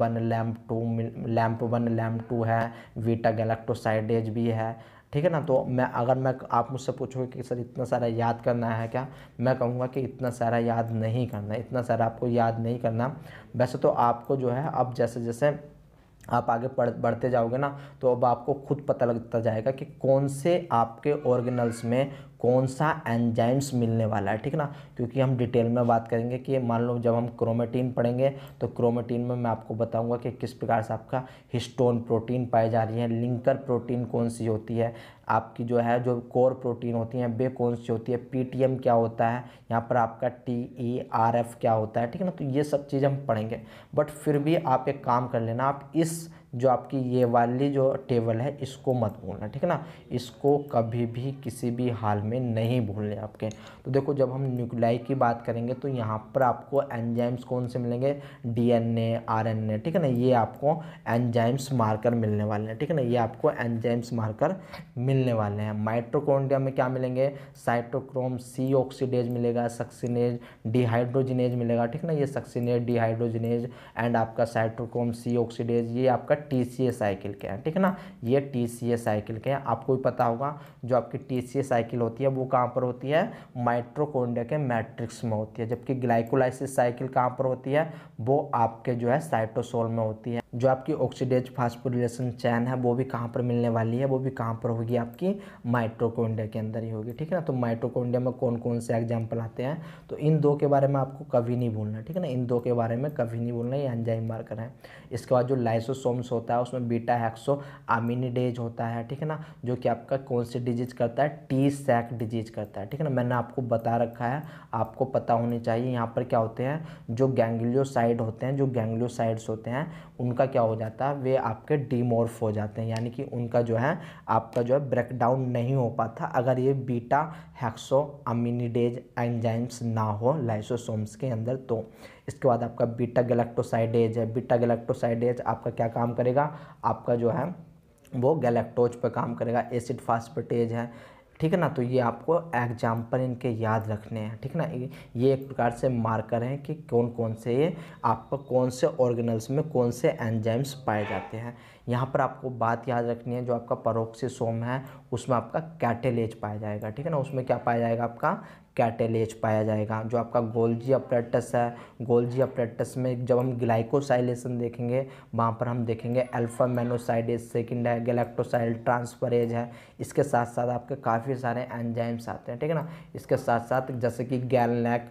1 लैम्प 2 है, वीटा गैलेक्टोसाइडेज भी है, ठीक है ना। तो अगर आप मुझसे पूछोगे कि सर इतना सारा याद करना है क्या, मैं कहूँगा कि इतना सारा याद नहीं करना, इतना सारा आपको याद नहीं करना। वैसे तो आपको जो है अब जैसे जैसे आप आगे बढ़ते जाओगे ना, तो अब आपको खुद पता लगता जाएगा कि कौन से आपके ऑर्गेनल्स में कौन सा एंजाइम्स मिलने वाला है, ठीक ना, क्योंकि हम डिटेल में बात करेंगे कि मान लो जब हम क्रोमेटिन पढ़ेंगे तो क्रोमेटिन में मैं आपको बताऊंगा कि किस प्रकार से आपका हिस्टोन प्रोटीन पाई जा रही है, लिंकर प्रोटीन कौन सी होती है, आपकी जो है जो कोर प्रोटीन होती हैं वे कौन सी होती है, पीटीएम क्या होता है, यहाँ पर आपका TERF क्या होता है, ठीक है ना। तो ये सब चीज़ हम पढ़ेंगे, बट फिर भी आप एक काम कर लेना, आप इस जो आपकी ये वाली जो टेबल है इसको मत भूलना, ठीक है ना, इसको कभी भी किसी भी हाल में नहीं भूलने आपके। तो देखो जब हम न्यूक्लियाई की बात करेंगे तो यहाँ पर आपको एंजाइम्स कौन से मिलेंगे, DNA, RNA, ठीक है ना, ये आपको एंजाइम्स मार्कर मिलने वाले हैं, ठीक है ना, ये आपको एंजाइम्स मार्कर मिलने वाले हैं। माइटोकॉन्ड्रिया में क्या मिलेंगे, साइटोक्रोम C ऑक्सीडेज मिलेगा, सक्सिनेज डिहाइड्रोजिनेज मिलेगा, ठीक ना, ये सक्सिनेज डिहाइड्रोजिनेज एंड आपका साइटोक्रोम C ऑक्सीडेज, ये आपका TCA साइकिल के हैं, ठीक है ना, ये TCA साइकिल के हैं। आपको भी पता होगा जो आपकी TCA साइकिल होती है वो कहाँ पर होती है, माइटोकॉन्ड्रिया के मैट्रिक्स में होती है, जबकि ग्लाइकोलाइसिस साइकिल कहाँ पर होती है, वो आपके जो है साइटोसोल में होती है। जो आपकी ऑक्सीडेज फास्फोरिलेशन चैन है वो भी कहाँ पर मिलने वाली है, वो भी कहाँ पर होगी, आपकी माइटोकॉन्ड्रिया के अंदर ही होगी, ठीक है ना। तो माइटोकॉन्ड्रिया में कौन कौन से एग्जाम्पल आते हैं, तो इन दो के बारे में आपको कभी नहीं भूलना, ठीक है ना, इन दो के बारे में कभी नहीं भूलना, ये एंजाइम मार्कर है। इसके बाद जो लाइसोसोम्स होता है उसमें बीटा हेक्सोअमीनिडेज होता है, ठीक है ना, जो कि आपका कौन सी डिजीज करता है, T-सैक डिजीज करता है, ठीक है ना, मैंने आपको बता रखा है, आपको पता होनी चाहिए। यहाँ पर क्या होते हैं जो गैंग्लियोसाइड होते हैं, जो गैंग्लियोसाइड्स होते हैं उनका क्या हो जाता है, वे आपके डीमोर्फ हो जाते हैं, यानी कि उनका जो है आपका जो है ब्रेकडाउन नहीं हो पाता अगर ये बीटा हेक्सोअमीनिडेज एंजाइम्स ना हो लाइसोसोम्स के अंदर। तो इसके बाद आपका बीटा गैलेक्टोसाइडेज है, बीटा गैलेक्टोसाइडेज आपका क्या काम करेगा, आपका जो है वो गैलेक्टोज पर काम करेगा। एसिड फास्फेटेज है, ठीक है ना, तो ये आपको एग्जाम्पल इनके याद रखने हैं, ठीक है ना, ये एक प्रकार से मार्कर हैं कि कौन कौन से ये आपको कौन से ऑर्गेनल्स में कौन से एंजाइम्स पाए जाते हैं। यहाँ पर आपको बात याद रखनी है, जो आपका पेरोक्सिसोम है उसमें आपका कैटेलेज पाया जाएगा, ठीक है ना, उसमें क्या पाया जाएगा, आपका कैटेलेज पाया जाएगा। जो आपका गोल्जी अपरेटस है, गोल्जी अपरेटस में जब हम ग्लाइकोसाइलेशन देखेंगे वहाँ पर हम देखेंगे अल्फा मेनोसाइडेज सेकंड है, गैलेक्टोसाइल ट्रांसफरेज है, इसके साथ साथ आपके काफ़ी सारे एंजाइम्स आते हैं, ठीक है ना। इसके साथ साथ जैसे कि गैलनैक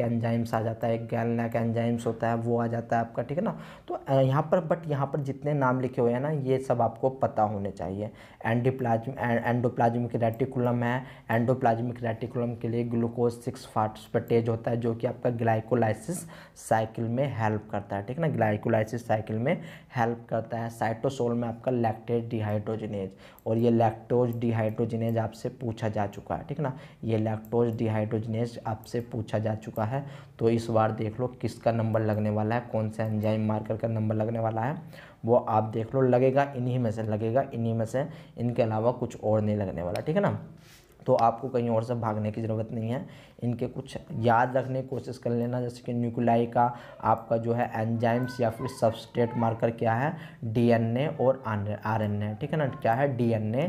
एंजाइम्स आ जाता है, गैलनैक एंजाइम्स होता है वो आ जाता है आपका, ठीक है ना। तो यहाँ पर बट यहाँ पर जितने नाम लिखे हुए हैं ना ये सब आपको पता होने चाहिए। एंडोप्लाज्मिक रेटिकुलम है, एंडोप्लाज्मिक रेटिकुलम के लिए ग्लूकोज 6 फास्फेटेज होता है जो कि आपका ग्लाइकोलाइसिस साइकिल में हेल्प करता है, ठीक है ना, ग्लाइकोलाइसिस साइकिल में हेल्प करता है। साइटोसोल में आपका लैक्टेज डिहाइड्रोजिनेज, और ये लैक्टोज डिहाइड्रोजिनेज आपसे पूछा जा चुका है, ठीक है ना, ये लैक्टोज डिहाइड्रोजिनेज आपसे पूछा जा चुका है। तो इस बार देख लो किसका नंबर लगने वाला है, कौन सा एंजाइम मार्कर का नंबर लगने वाला है वो आप देख लो, लगेगा इन्हीं में से, लगेगा इन्हीं में से, इनके अलावा कुछ और नहीं लगने वाला, ठीक है ना। तो आपको कहीं और से भागने की ज़रूरत नहीं है, इनके कुछ याद रखने की कोशिश कर लेना, जैसे कि न्यूक्लियाई का आपका जो है एंजाइम्स या फिर सबस्ट्रेट मार्कर क्या है, DNA और RNA, ठीक है ना, क्या है DNA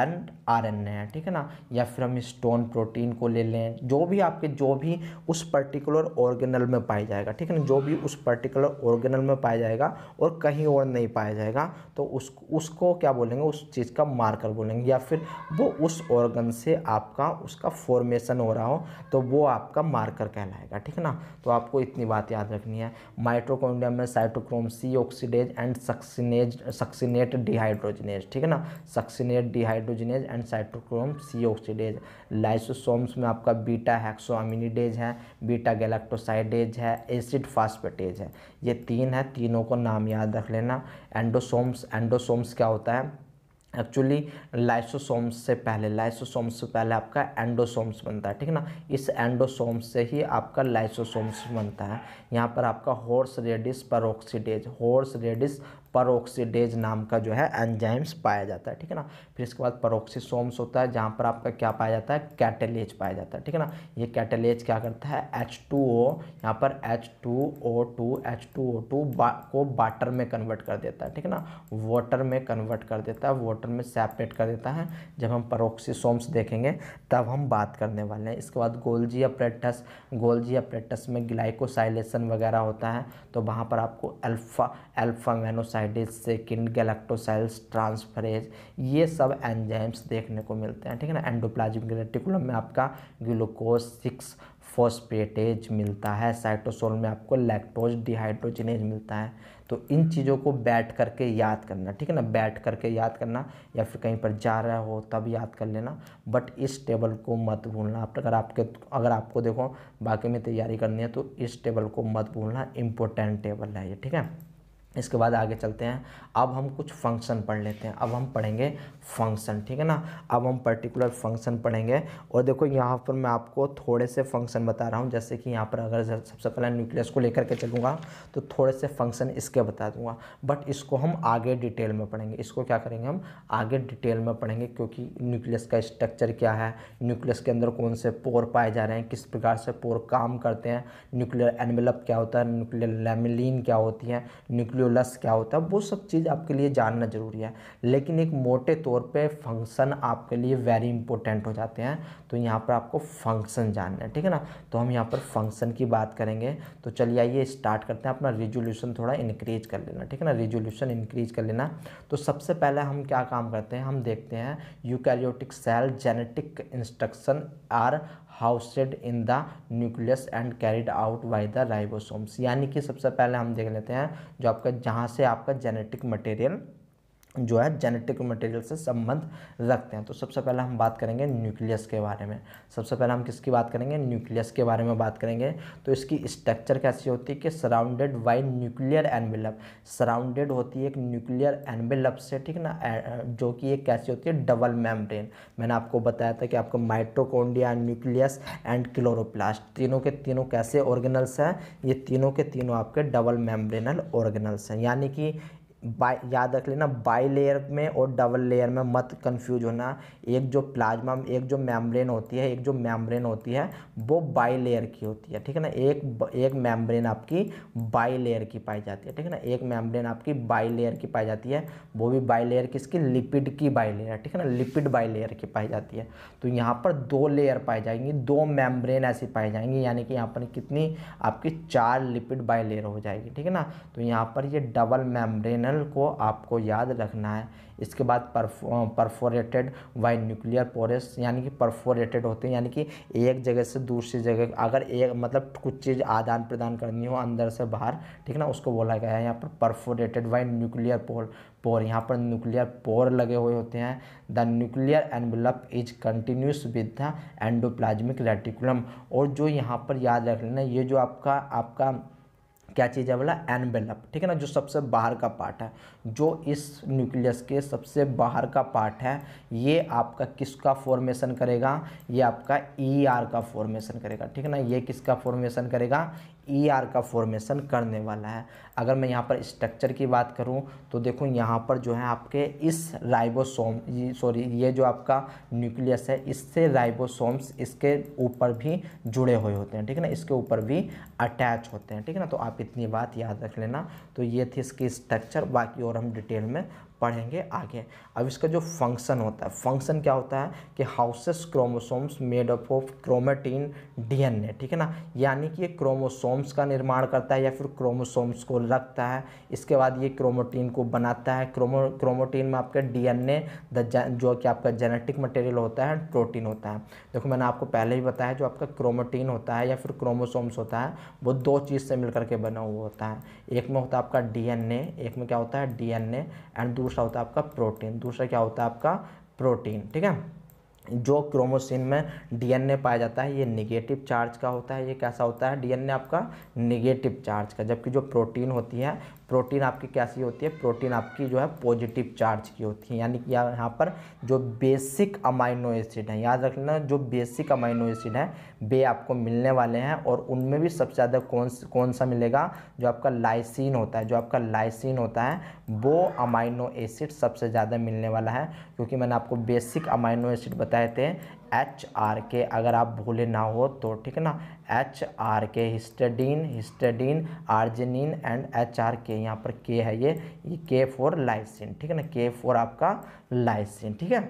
and RNA है, ठीक है ना। या फिर हम हिस्टोन प्रोटीन को ले लें, जो भी आपके जो भी उस पर्टिकुलर ऑर्गेनल में पाया जाएगा, ठीक है ना, जो भी उस पर्टिकुलर ऑर्गेनल में पाया जाएगा और कहीं और नहीं पाया जाएगा तो उसको क्या बोलेंगे, उस चीज़ का मार्कर बोलेंगे। या फिर वो उस ऑर्गन से आपका उसका फॉर्मेशन हो रहा हो तो वो आपका मार्कर कहलाएगा, ठीक है ना। तो आपको इतनी बात याद रखनी है। माइटोकॉन्ड्रिया में cytochrome C oxidase and succinate dehydrogenase, ठीक है ना, succinate dehydrogenase and cytochrome C oxidase. Lysosomes में आपका बीटा हेक्सोअमीनिडेज है, बीटा गैलेक्टोसाइडेज है, एसिड फास्फेटेज है, ये तीन है, तीनों को नाम याद रख लेना। एंडोसोम्स क्या होता है, एक्चुअली लाइसोसोम्स से पहले आपका एंडोसोम्स बनता है, ठीक है ना, इस एंडोसोम्स से ही आपका लाइसोसोम्स बनता है। यहाँ पर आपका हॉर्स रेडिस परोक्सीडेज नाम का जो है एंजाइम्स पाया जाता है, ठीक है ना। फिर इसके बाद पेरोक्सिसोम्स होता है जहाँ पर आपका क्या पाया जाता है, कैटेलेज पाया जाता है, ठीक है ना। ये कैटेलेज क्या करता है, H2O, यहाँ पर H2O2 को वाटर में कन्वर्ट कर देता है, ठीक है ना, वाटर में कन्वर्ट कर देता है, वाटर में सेपरेट कर देता है। जब हम पेरोक्सिसोम्स देखेंगे तब हम बात करने वाले हैं। इसके बाद गोल्जी अपरेटस में ग्लाइकोसाइलेशन वगैरह होता है, तो वहाँ पर आपको alpha mannoside hepatitis second galactosyl transferase, ये सब एंजाइम्स देखने को मिलते हैं, ठीक है ना। एंडोप्लाज्मिक रेटिकुलम में आपका ग्लूकोज 6 फॉस्फेटेज मिलता है, साइटोसोल में आपको लैक्टोज डिहाइड्रोजिनेज मिलता है। तो इन चीज़ों को बैठ करके याद करना, ठीक है ना, बैठ करके याद करना या फिर कहीं पर जा रहे हो तब याद कर लेना, बट इस टेबल को मत भूलना। अगर आपको देखो बाकी में तैयारी करनी है तो इस टेबल को मत भूलना, इम्पोर्टेंट टेबल है ये, ठीक है। इसके बाद आगे चलते हैं, अब हम कुछ फंक्शन पढ़ लेते हैं। अब हम पढ़ेंगे फंक्शन, ठीक है ना। अब हम पर्टिकुलर फंक्शन पढ़ेंगे और देखो यहाँ पर मैं आपको थोड़े से फंक्शन बता रहा हूँ, जैसे कि यहाँ पर अगर सबसे पहले न्यूक्लियस को लेकर के चलूँगा तो थोड़े से फंक्शन इसके बता दूँगा, बट इसको हम आगे डिटेल में पढ़ेंगे। इसको क्या करेंगे, हम आगे डिटेल में पढ़ेंगे, क्योंकि न्यूक्लियस का स्ट्रक्चर क्या है, न्यूक्लियस के अंदर कौन से पोर पाए जा रहे हैं, किस प्रकार से पोर काम करते हैं, न्यूक्लियर एनवेलप क्या होता है, न्यूक्लियर लैमिलीन क्या होती है, न्यूक्लियर लस क्या होता है, वो सब चीज़ आपके लिए जानना जरूरी है। लेकिन एक मोटे तौर पे फंक्शन आपके लिए वेरी इंपॉर्टेंट हो जाते हैं, तो यहाँ पर आपको फंक्शन जानना है, ठीक है ना। तो हम यहाँ पर फंक्शन की बात करेंगे, तो चलिए आइए स्टार्ट करते हैं। अपना रिजोल्यूशन थोड़ा इंक्रीज कर लेना, ठीक है ना, रिजोल्यूशन इंक्रीज कर लेना। तो सबसे पहले हम क्या काम करते हैं, हम देखते हैं eukaryotic cell genetic instruction are housed in the nucleus and carried out by the ribosomes. यानी कि सबसे पहले हम देख लेते हैं जो आपका जहाँ से आपका जेनेटिक मटेरियल जो है जेनेटिक मटेरियल से संबंध रखते हैं। तो सबसे पहले हम बात करेंगे न्यूक्लियस के बारे में। सबसे पहले हम किसकी बात करेंगे, न्यूक्लियस के बारे में बात करेंगे। तो इसकी स्ट्रक्चर कैसी होती है कि surrounded by nuclear envelope, surrounded होती है एक न्यूक्लियर एनवेलप से, ठीक ना, जो कि एक कैसी होती है डबल मेम्ब्रेन। मैंने आपको बताया था कि आपको माइटोकॉन्ड्रिया, न्यूक्लियस एंड क्लोरोप्लास्ट तीनों के तीनों कैसे ऑर्गेनल्स हैं, ये तीनों के तीनों आपके डबल मेम्ब्रेनल ऑर्गेनल्स हैं। यानी कि याद रख लेना, बाई लेयर में और डबल लेयर में मत कंफ्यूज होना। एक जो प्लाज्मा, एक जो मेम्ब्रेन होती है, एक जो मेम्ब्रेन होती है वो बाई लेयर की होती है, ठीक है ना। एक मेम्ब्रेन आपकी बाई लेयर की पाई जाती है, ठीक है ना, एक मेम्ब्रेन आपकी बाई लेयर की पाई जाती है, वो भी बाई लेयर किसकी, लिपिड की बाई लेयर, ठीक है ना, लिपिड बाई लेयर की पाई जाती है। तो यहाँ पर दो लेयर पाई जाएंगी, दो मेम्ब्रेन ऐसी पाई जाएंगी, यानी कि यहाँ पर कितनी आपकी 4 लिपिड बाई लेयर हो जाएगी, ठीक है ना। तो यहाँ पर ये डबल मेम्ब्रेन को आपको याद रखना है। इसके बाद परफोरेटेड बाय न्यूक्लियर पोरेस, यानी कि परफोरेटेड होते हैं, यानी कि एक जगह से दूसरी जगह अगर एक मतलब कुछ चीज़ आदान प्रदान करनी हो अंदर से बाहर, ठीक ना, उसको बोला गया है यहाँ पर परफोरेटेड बाय न्यूक्लियर पोर। यहाँ पर न्यूक्लियर पोर लगे हुए होते हैं। The nuclear envelope is continuous with the endoplasmic reticulum. और जो यहाँ पर याद रख लेना, ये जो आपका क्या चीज़ है, बोला एनवेलप, ठीक है ना, जो सबसे बाहर का पार्ट है, जो इस न्यूक्लियस के सबसे बाहर का पार्ट है, ये आपका किसका फॉर्मेशन करेगा, ये आपका ER का फॉर्मेशन करेगा, ठीक है ना। ये किसका फॉर्मेशन करेगा, ER का फॉर्मेशन करने वाला है। अगर मैं यहाँ पर स्ट्रक्चर की बात करूँ तो देखो यहाँ पर जो है आपके इस राइबोसोम, ये जो आपका न्यूक्लियस है, इससे राइबोसोम्स इसके ऊपर भी जुड़े हुए होते हैं, ठीक है ना, इसके ऊपर भी अटैच होते हैं, ठीक है ना। तो आप इतनी बात याद रख लेना। तो ये थी इसकी स्ट्रक्चर, बाकी और हम डिटेल में पढ़ेंगे आगे। अब इसका जो फंक्शन होता है, फंक्शन क्या होता है कि houses chromosomes made up of chromatin DNA, ठीक है ना, यानी कि ये क्रोमोसोम्स का निर्माण करता है या फिर क्रोमोसोम्स को रखता है। इसके बाद ये क्रोमेटिन को बनाता है। क्रोमेटिन में आपका DNA जो कि आपका जेनेटिक मटेरियल होता है, प्रोटीन होता है। देखो मैंने आपको पहले ही बताया, जो आपका क्रोमेटिन होता है या फिर क्रोमोसोम्स होता है, वो दो चीज़ से मिलकर के बना हुआ होता है। एक में होता है आपका DNA, एक में क्या होता है DNA, एंड दूसरा होता है आपका प्रोटीन, दूसरा क्या होता है आपका प्रोटीन, ठीक है। जो क्रोमोसिन में DNA पाया जाता है, ये नेगेटिव चार्ज का होता है। ये कैसा होता है, DNA आपका नेगेटिव चार्ज का। जबकि जो प्रोटीन होती है, प्रोटीन आपकी कैसी होती है, प्रोटीन आपकी जो है पॉजिटिव चार्ज की होती है। यानी कि यहाँ पर जो बेसिक अमाइनो एसिड है, याद रखना, जो बेसिक अमाइनो एसिड है वे आपको मिलने वाले हैं, और उनमें भी सबसे ज़्यादा कौन सा मिलेगा, जो आपका लाइसिन होता है। जो आपका लाइसिन होता है वो अमाइनो एसिड सबसे ज़्यादा मिलने वाला है, क्योंकि मैंने आपको बेसिक अमाइनो एसिड बताए थे HRK, अगर आप भूले ना हो तो, ठीक है ना, HRK, histidine, arginine and HRK, यहाँ पर K है, ये K फॉर लाइसिन, ठीक है ना, K फॉर आपका लाइसिन, ठीक है।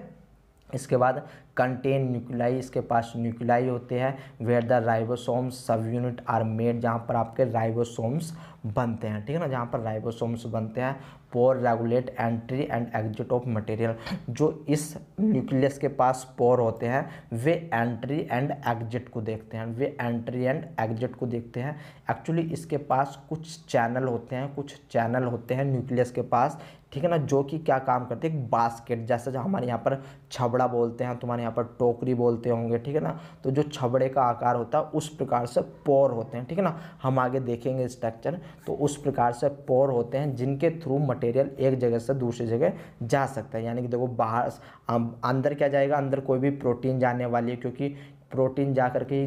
इसके बाद कंटेन न्यूक्लियाई, इसके पास न्यूक्लियाई होते हैं where the ribosomes subunit are made, जहाँ पर आपके राइबोसोम्स बनते हैं, ठीक है ना, जहाँ पर राइबोसोम्स बनते हैं। Pore regulate entry and exit of material, जो इस न्यूक्लियस के पास पोर होते हैं वे एंट्री एंड एग्जिट को देखते हैं, वे एंट्री एंड एग्जिट को देखते हैं। एक्चुअली इसके पास कुछ चैनल होते हैं, कुछ चैनल होते हैं न्यूक्लियस के पास, ठीक है ना, जो कि क्या काम करते हैं, बास्केट, जैसे जो हमारे यहाँ पर छबड़ा बोलते हैं, तुम्हारे यहाँ पर टोकरी बोलते होंगे, ठीक है ना, तो जो छबड़े का आकार होता है उस प्रकार से पोर होते हैं, ठीक है ना, हम आगे देखेंगे स्ट्रक्चर। तो उस प्रकार से पोर होते हैं जिनके थ्रू मटेरियल एक जगह से दूसरी जगह जा सकता है। यानी कि देखो बाहर अंदर क्या जाएगा, अंदर कोई भी प्रोटीन जाने वाली है, क्योंकि प्रोटीन जा करके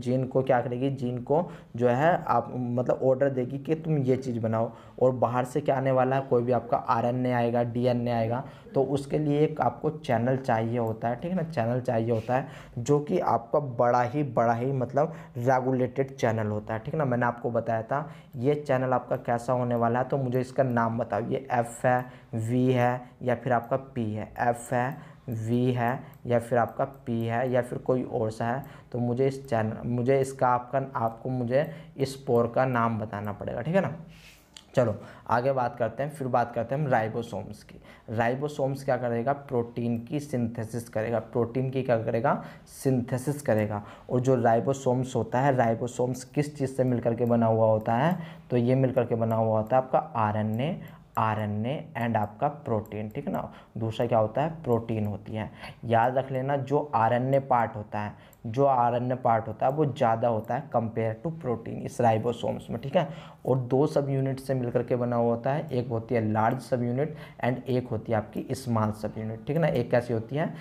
जीन को क्या करेगी, जीन को जो है आप मतलब ऑर्डर देगी कि तुम ये चीज़ बनाओ। और बाहर से क्या आने वाला है, कोई भी आपका आरएनए आएगा, डीएनए आएगा, तो उसके लिए एक आपको चैनल चाहिए होता है, ठीक है ना, चैनल चाहिए होता है जो कि आपका बड़ा ही मतलब रेगुलेटेड चैनल होता है, ठीक है ना। मैंने आपको बताया था ये चैनल आपका कैसा होने वाला है, तो मुझे इसका नाम बताओ, ये एफ है, वी है, या फिर आपका पी है, एफ है, वी है, या फिर आपका पी है, या फिर कोई और सा है। तो मुझे इस चैनल, मुझे इसका आपको मुझे इस पोर का नाम बताना पड़ेगा, ठीक है ना। चलो आगे बात करते हैं, फिर बात करते हैं हम राइबोसोम्स की। राइबोसोम्स क्या करेगा, प्रोटीन की सिंथेसिस करेगा, प्रोटीन की क्या करेगा, सिंथेसिस करेगा। और जो राइबोसोम्स होता है, राइबोसोम्स किस चीज़ से मिलकर के बना हुआ होता है, तो ये मिलकर के बना हुआ होता है आपका आरएनए एंड आपका प्रोटीन, ठीक है ना। दूसरा क्या होता है, प्रोटीन होती है। याद रख लेना जो आरएनए पार्ट होता है, जो आरएनए पार्ट होता है वो ज़्यादा होता है कंपेयर टू प्रोटीन इस राइबोसोम्स में, ठीक है। और दो सब यूनिट से मिलकर के बना हुआ होता है, एक होती है लार्ज सब यूनिट एंड एक होती है आपकी स्मॉल सब यूनिट, ठीक है ना। एक कैसी होती है,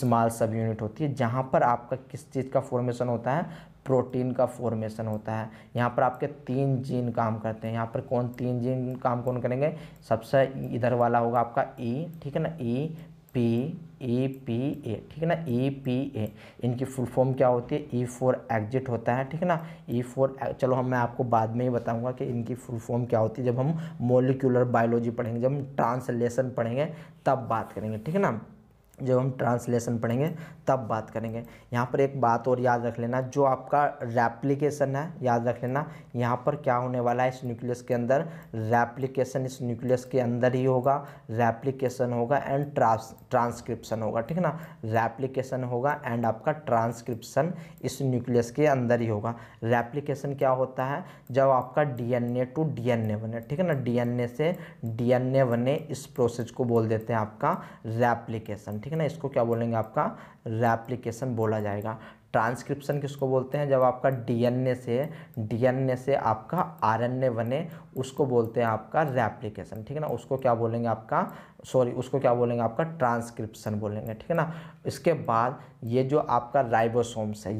स्मॉल सब यूनिट होती है, जहाँ पर आपका किस चीज़ का फॉर्मेशन होता है, प्रोटीन का फॉर्मेशन होता है। यहाँ पर आपके तीन जीन काम करते हैं, यहाँ पर तीन जीन काम करेंगे। सबसे इधर वाला होगा आपका ई, ठीक है ना, ई पी ए, ठीक है ना, ई पी ए। इनकी फुल फॉर्म क्या होती है, ई फॉर एग्जिट होता है, ठीक है ना, ई फॉर। चलो मैं आपको बाद में ही बताऊंगा कि इनकी फुल फॉर्म क्या होती है, जब हम मोलिकुलर बायोलॉजी पढ़ेंगे, जब हम ट्रांसलेशन पढ़ेंगे तब बात करेंगे, ठीक है ना, जब हम ट्रांसलेशन पढ़ेंगे तब बात करेंगे। यहाँ पर एक बात और याद रख लेना, जो आपका रेप्लिकेशन है, याद रख लेना यहाँ पर क्या होने वाला है, इस न्यूक्लियस के अंदर रेप्लिकेशन, इस न्यूक्लियस के अंदर ही होगा, रेप्लिकेशन होगा एंड ट्रांसक्रिप्शन होगा, ठीक है ना। रेप्लिकेशन होगा एंड आपका ट्रांसक्रिप्शन इस न्यूक्लियस के अंदर ही होगा। रेप्लिकेशन क्या होता है, जब आपका डीएनए टू डीएनए बने, ठीक है ना, डीएनए से डीएनए बने, इस प्रोसेस को बोल देते हैं आपका रेप्लिकेशन, ठीक है ना, इसको क्या बोलेंगे, आपका रेप्लिकेशन बोला जाएगा। ट्रांसक्रिप्शन किसको बोलते हैं, जब आपका डीएनए से आपका आरएनए बने उसको बोलते हैं आपका रेप्लिकेशन, ठीक है ना, उसको क्या बोलेंगे आपका, सॉरी उसको क्या बोलेंगे आपका ट्रांसक्रिप्शन बोलेंगे, ठीक है ना। इसके बाद ये जो आपका राइबोसोम्स है,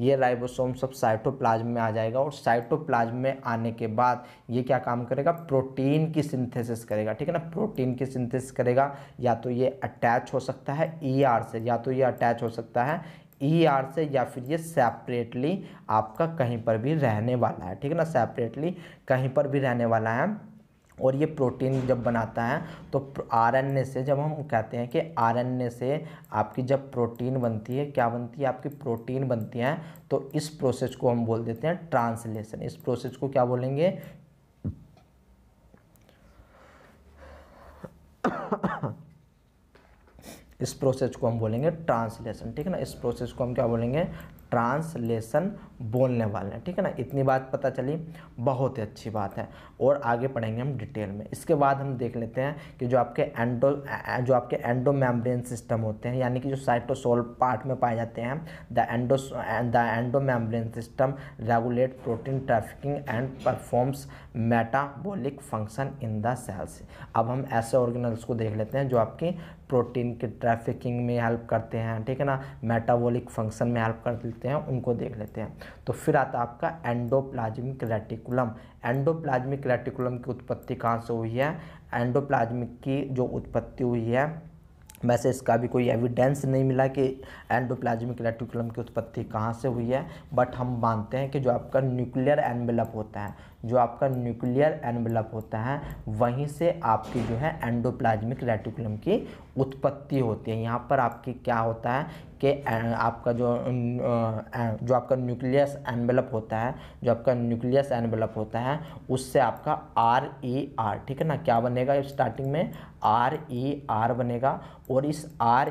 ये राइबोसोम्स सब साइटोप्लाज्म में आ जाएगा। और साइटोप्लाज्म में आने के बाद ये क्या काम करेगा, प्रोटीन की सिंथेसिस करेगा, ठीक है ना, प्रोटीन की सिंथेसिस करेगा। या तो ये अटैच हो सकता है ईआर से, या तो ये अटैच हो सकता है ER से, या फिर ये सेपरेटली आपका कहीं पर भी रहने वाला है, ठीक है ना, सेपरेटली कहीं पर भी रहने वाला है। और ये प्रोटीन जब बनाता है तो आरएनए से, जब हम कहते हैं कि आरएनए से आपकी जब प्रोटीन बनती है, क्या बनती है आपकी, प्रोटीन बनती है, तो इस प्रोसेस को हम बोल देते हैं ट्रांसलेशन। इस प्रोसेस को क्या बोलेंगे इस प्रोसेस को हम बोलेंगे ट्रांसलेशन, ठीक है ना, इस प्रोसेस को हम क्या बोलेंगे, ट्रांसलेशन बोलने वाले हैं, ठीक है ना। इतनी बात पता चली, बहुत ही अच्छी बात है, और आगे पढ़ेंगे हम डिटेल में। इसके बाद हम देख लेते हैं कि जो आपके एंडो मेम्ब्रेन सिस्टम होते हैं, यानी कि जो साइटोसोल पार्ट में पाए जाते हैं, the endo membrane system regulate protein trafficking and performs metabolic function in the cells. अब हम ऐसे ऑर्गेनल्स को देख लेते हैं जो आपकी प्रोटीन के ट्रैफिकिंग में हेल्प करते हैं, ठीक है ना, मेटाबॉलिक फंक्शन में हेल्प कर देते हैं, उनको देख लेते हैं। तो फिर आता है आपका एंडोप्लाज्मिक रेटिकुलम। एंडोप्लाज्मिक रेटिकुलम की उत्पत्ति कहाँ से हुई है, एंडोप्लाज्मिक की जो उत्पत्ति हुई है, वैसे इसका भी कोई एविडेंस नहीं मिला कि एंडोप्लाज्मिक रेटिकुलम की उत्पत्ति कहाँ से हुई है, बट हम मानते हैं कि जो आपका न्यूक्लियर एनवेलप होता है, जो आपका न्यूक्लियर एनवलप होता है वहीं से आपकी जो है एंडोप्लाज्मिक रेटिकुलम की उत्पत्ति होती है। यहाँ पर आपकी क्या होता है कि आपका जो आपका न्यूक्लियस एनवलप होता है उससे आपका RER, ठीक है ना, क्या बनेगा स्टार्टिंग में RER बनेगा और इस RER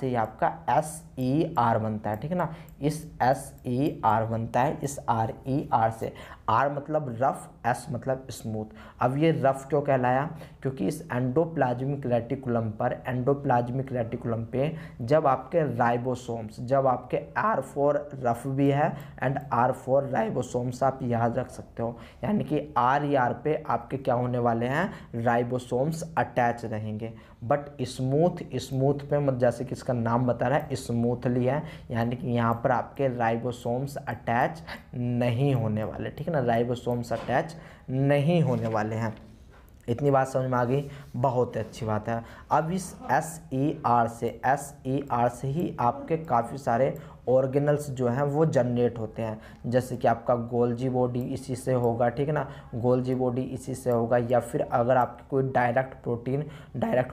से ही आपका SER बनता है, ठीक है ना, इस SER बनता है इस RER से। R मतलब रफ, S मतलब स्मूथ। अब ये रफ क्यों कहलाया? क्योंकि इस एंडोप्लाज्मिक रेटिकुलम पर जब आपके राइबोसोम्स, जब आपके R4 रफ भी है एंड R4 राइबोसोम्स आप याद रख सकते हो, यानी कि RER पे आपके क्या होने वाले हैं, राइबोसोम्स अटैच रहेंगे। बट स्मूथ पे मत, जैसे कि इसका नाम बता रहा है स्मूथली है, यानी कि यहाँ पर आपके राइबोसोम्स अटैच नहीं होने वाले, ठीक है ना, राइबोसोम्स अटैच नहीं होने वाले हैं। इतनी बात समझ में आ गई, बहुत अच्छी बात है। अब इस SER से ही आपके काफ़ी सारे ऑर्गेनल्स जो हैं वो जनरेट होते हैं, जैसे कि आपका गोल्जी बॉडी इसी से होगा, ठीक है ना, गोल्जी बॉडी इसी से होगा, या फिर अगर आपकी कोई डायरेक्ट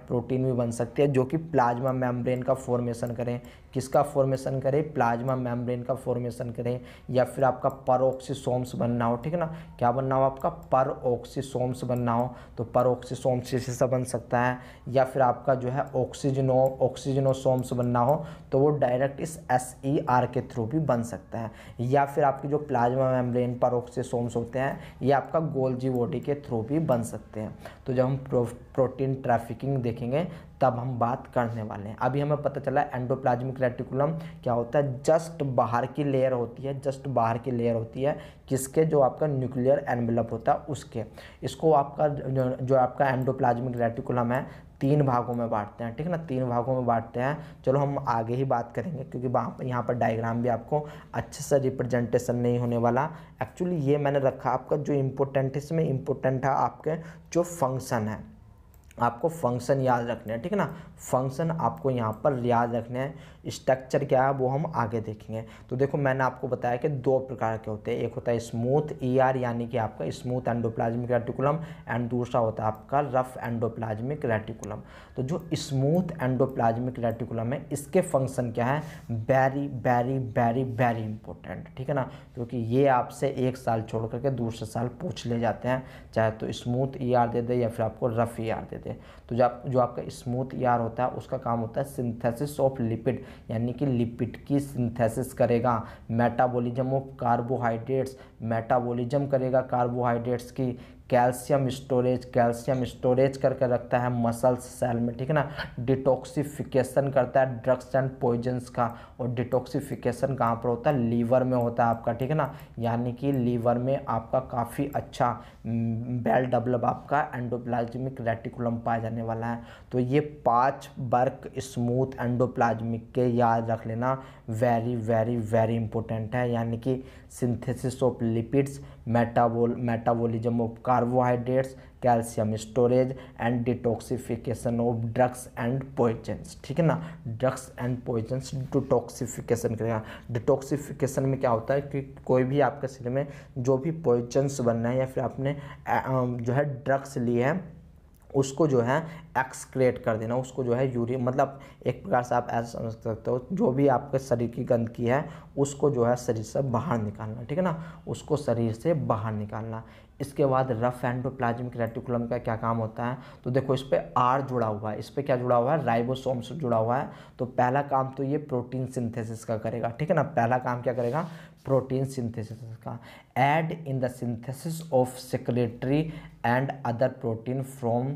प्रोटीन भी बन सकती है जो कि प्लाज्मा मेम्ब्रेन का फॉर्मेशन करें। किसका फॉर्मेशन करें? प्लाज्मा मेम्ब्रेन का फॉर्मेशन करें। या फिर आपका परऑक्सीसोम्स बनना हो, ठीक है ना, क्या बनना हो, आपका परऑक्सीसोम्स बनना हो तो परऑक्सीसोम्स इसी से बन सकता है। या फिर आपका जो है ऑक्सीजनोसोम्स बनना हो तो वो डायरेक्ट इस SER के थ्रू भी बन सकता है। या फिर आपके जो प्लाज्मा मेम्ब्रेन परऑक्सीसोम्स होते हैं ये आपका गोल्जी बॉडी के थ्रू भी बन सकते हैं। तो जब हम प्रोटीन ट्रैफिकिंग देखेंगे तब हम बात करने वाले हैं। अभी हमें पता चला एंडोप्लाज्मिक रेटिकुलम क्या होता है, जस्ट बाहर की लेयर होती है किसके, जो आपका न्यूक्लियर एनवलप होता है उसके। इसको आपका जो आपका एंडोप्लाज्मिक रेटिकुलम है तीन भागों में बांटते हैं, ठीक है ना, चलो हम आगे ही बात करेंगे क्योंकि यहाँ पर डायग्राम भी आपको अच्छे से रिप्रेजेंटेशन नहीं होने वाला। एक्चुअली ये मैंने रखा आपका जो इम्पोर्टेंट है, इसमें इम्पोर्टेंट है आपके जो फंक्शन है, आपको फंक्शन याद रखने हैं, ठीक है ना, फंक्शन आपको यहाँ पर याद रखने हैं। स्ट्रक्चर क्या है वो हम आगे देखेंगे। तो देखो मैंने आपको बताया कि दो प्रकार के होते हैं, एक होता है स्मूथ ER यानी कि आपका स्मूथ एंडोप्लाज्मिक रेटिकुलम एंड दूसरा होता है आपका रफ एंडोप्लाज्मिक रेटिकुलम। तो जो स्मूथ एंडोप्लाज्मिक रेटिकुलम है इसके फंक्शन क्या है, वेरी इंपॉर्टेंट, ठीक है ना, क्योंकि ये आपसे एक साल छोड़ करके दूसरे साल पूछ ले जाते हैं, चाहे तो स्मूथ ER दे दे या फिर आपको रफ ER दे दे। तो जो आपका स्मूथ ER होता है उसका काम होता है सिंथेसिस ऑफ लिपिड, यानी कि लिपिड की सिंथेसिस करेगा, मेटाबॉलिज्म ऑफ कार्बोहाइड्रेट्स, मेटाबॉलिज्म करेगा कार्बोहाइड्रेट्स की, कैल्शियम स्टोरेज करके रखता है मसल्स सेल में, ठीक है ना, डिटॉक्सिफिकेशन करता है ड्रग्स एंड पॉइजन्स का, और डिटॉक्सिफिकेशन कहाँ पर होता है, लीवर में होता है आपका, ठीक है ना, यानी कि लीवर में आपका काफ़ी अच्छा वेल डेवलप आपका एंडोप्लाज्मिक रेटिकुलम पाया जाने वाला है। तो ये 5 वर्क स्मूथ एंडोप्लाज्मिक के याद रख लेना, वेरी इंपॉर्टेंट है, यानी कि synthesis of lipids, metabolism of carbohydrates, calcium storage and detoxification of drugs and poisons, ठीक है ना, ड्रग्स एंड पॉइजन्स डिटॉक्सिफिकेशन करेगा। डिटॉक्सिफिकेशन में क्या होता है कि कोई भी आपके शरीर में जो भी पॉइजन्स बनना है या फिर आपने जो है ड्रग्स लिए हैं उसको जो है एक्सक्रेट कर देना, उसको जो है यूरिन, मतलब एक प्रकार से आप ऐसा समझ सकते हो जो भी आपके शरीर की गंदगी है उसको जो है शरीर से बाहर निकालना, ठीक है ना, उसको शरीर से बाहर निकालना। इसके बाद रफ एंडोप्लाज्मिक रेटिकुलम का क्या काम होता है, तो देखो इस पर आर जुड़ा हुआ है, इस पर क्या जुड़ा हुआ है, राइबोसोम्स जुड़ा हुआ है। तो पहला काम तो ये प्रोटीन सिंथेसिस का करेगा, ठीक है ना, पहला काम क्या करेगा, प्रोटीन सिंथेसिस का। Aid in the synthesis of secretory and other protein from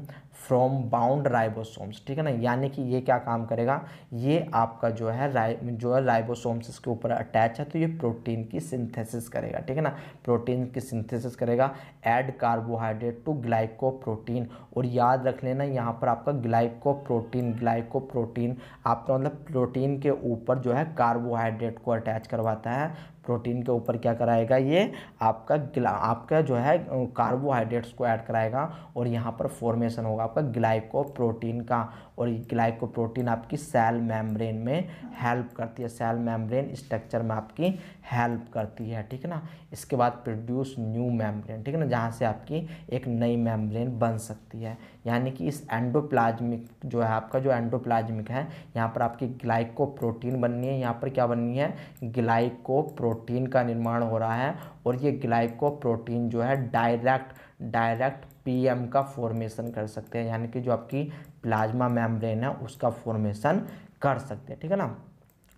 bound ribosomes, ठीक है ना, यानी कि ये क्या काम करेगा, ये आपका जो है राइबोसोम्स के ऊपर अटैच है तो ये प्रोटीन की सिंथेसिस करेगा, ठीक है ना, प्रोटीन की सिंथेसिस करेगा। ऐड कार्बोहाइड्रेट टू ग्लाइकोप्रोटीन, और याद रख लेना यहाँ पर आपका ग्लाइकोप्रोटीन आपका मतलब प्रोटीन के ऊपर जो है कार्बोहाइड्रेट को अटैच करवाता है, प्रोटीन के ऊपर क्या कराएगा, ये आपका जो है कार्बोहाइड्रेट्स को ऐड कराएगा और यहाँ पर फॉर्मेशन होगा आपका ग्लाइकोप्रोटीन का। और ग्लाइकोप्रोटीन आपकी सेल मेम्ब्रेन में हेल्प करती है, सेल मेम्ब्रेन स्ट्रक्चर में आपकी हेल्प करती है, ठीक है ना। इसके बाद प्रोड्यूस न्यू मेम्ब्रेन, ठीक है ना, जहाँ से आपकी एक नई मेम्ब्रेन बन सकती है। यानी कि इस एंडोप्लाज्मिक जो है आपका जो एंडोप्लाज्मिक है यहाँ पर आपकी ग्लाइकोप्रोटीन बननी है, यहाँ पर क्या बननी है, ग्लाइकोप्रोटीन का निर्माण हो रहा है। और ये ग्लाइकोप्रोटीन जो है डायरेक्ट पीएम का फॉर्मेशन कर सकते हैं, यानी कि जो आपकी प्लाज्मा मेम्ब्रेन है उसका फॉर्मेशन कर सकते हैं, ठीक है ना।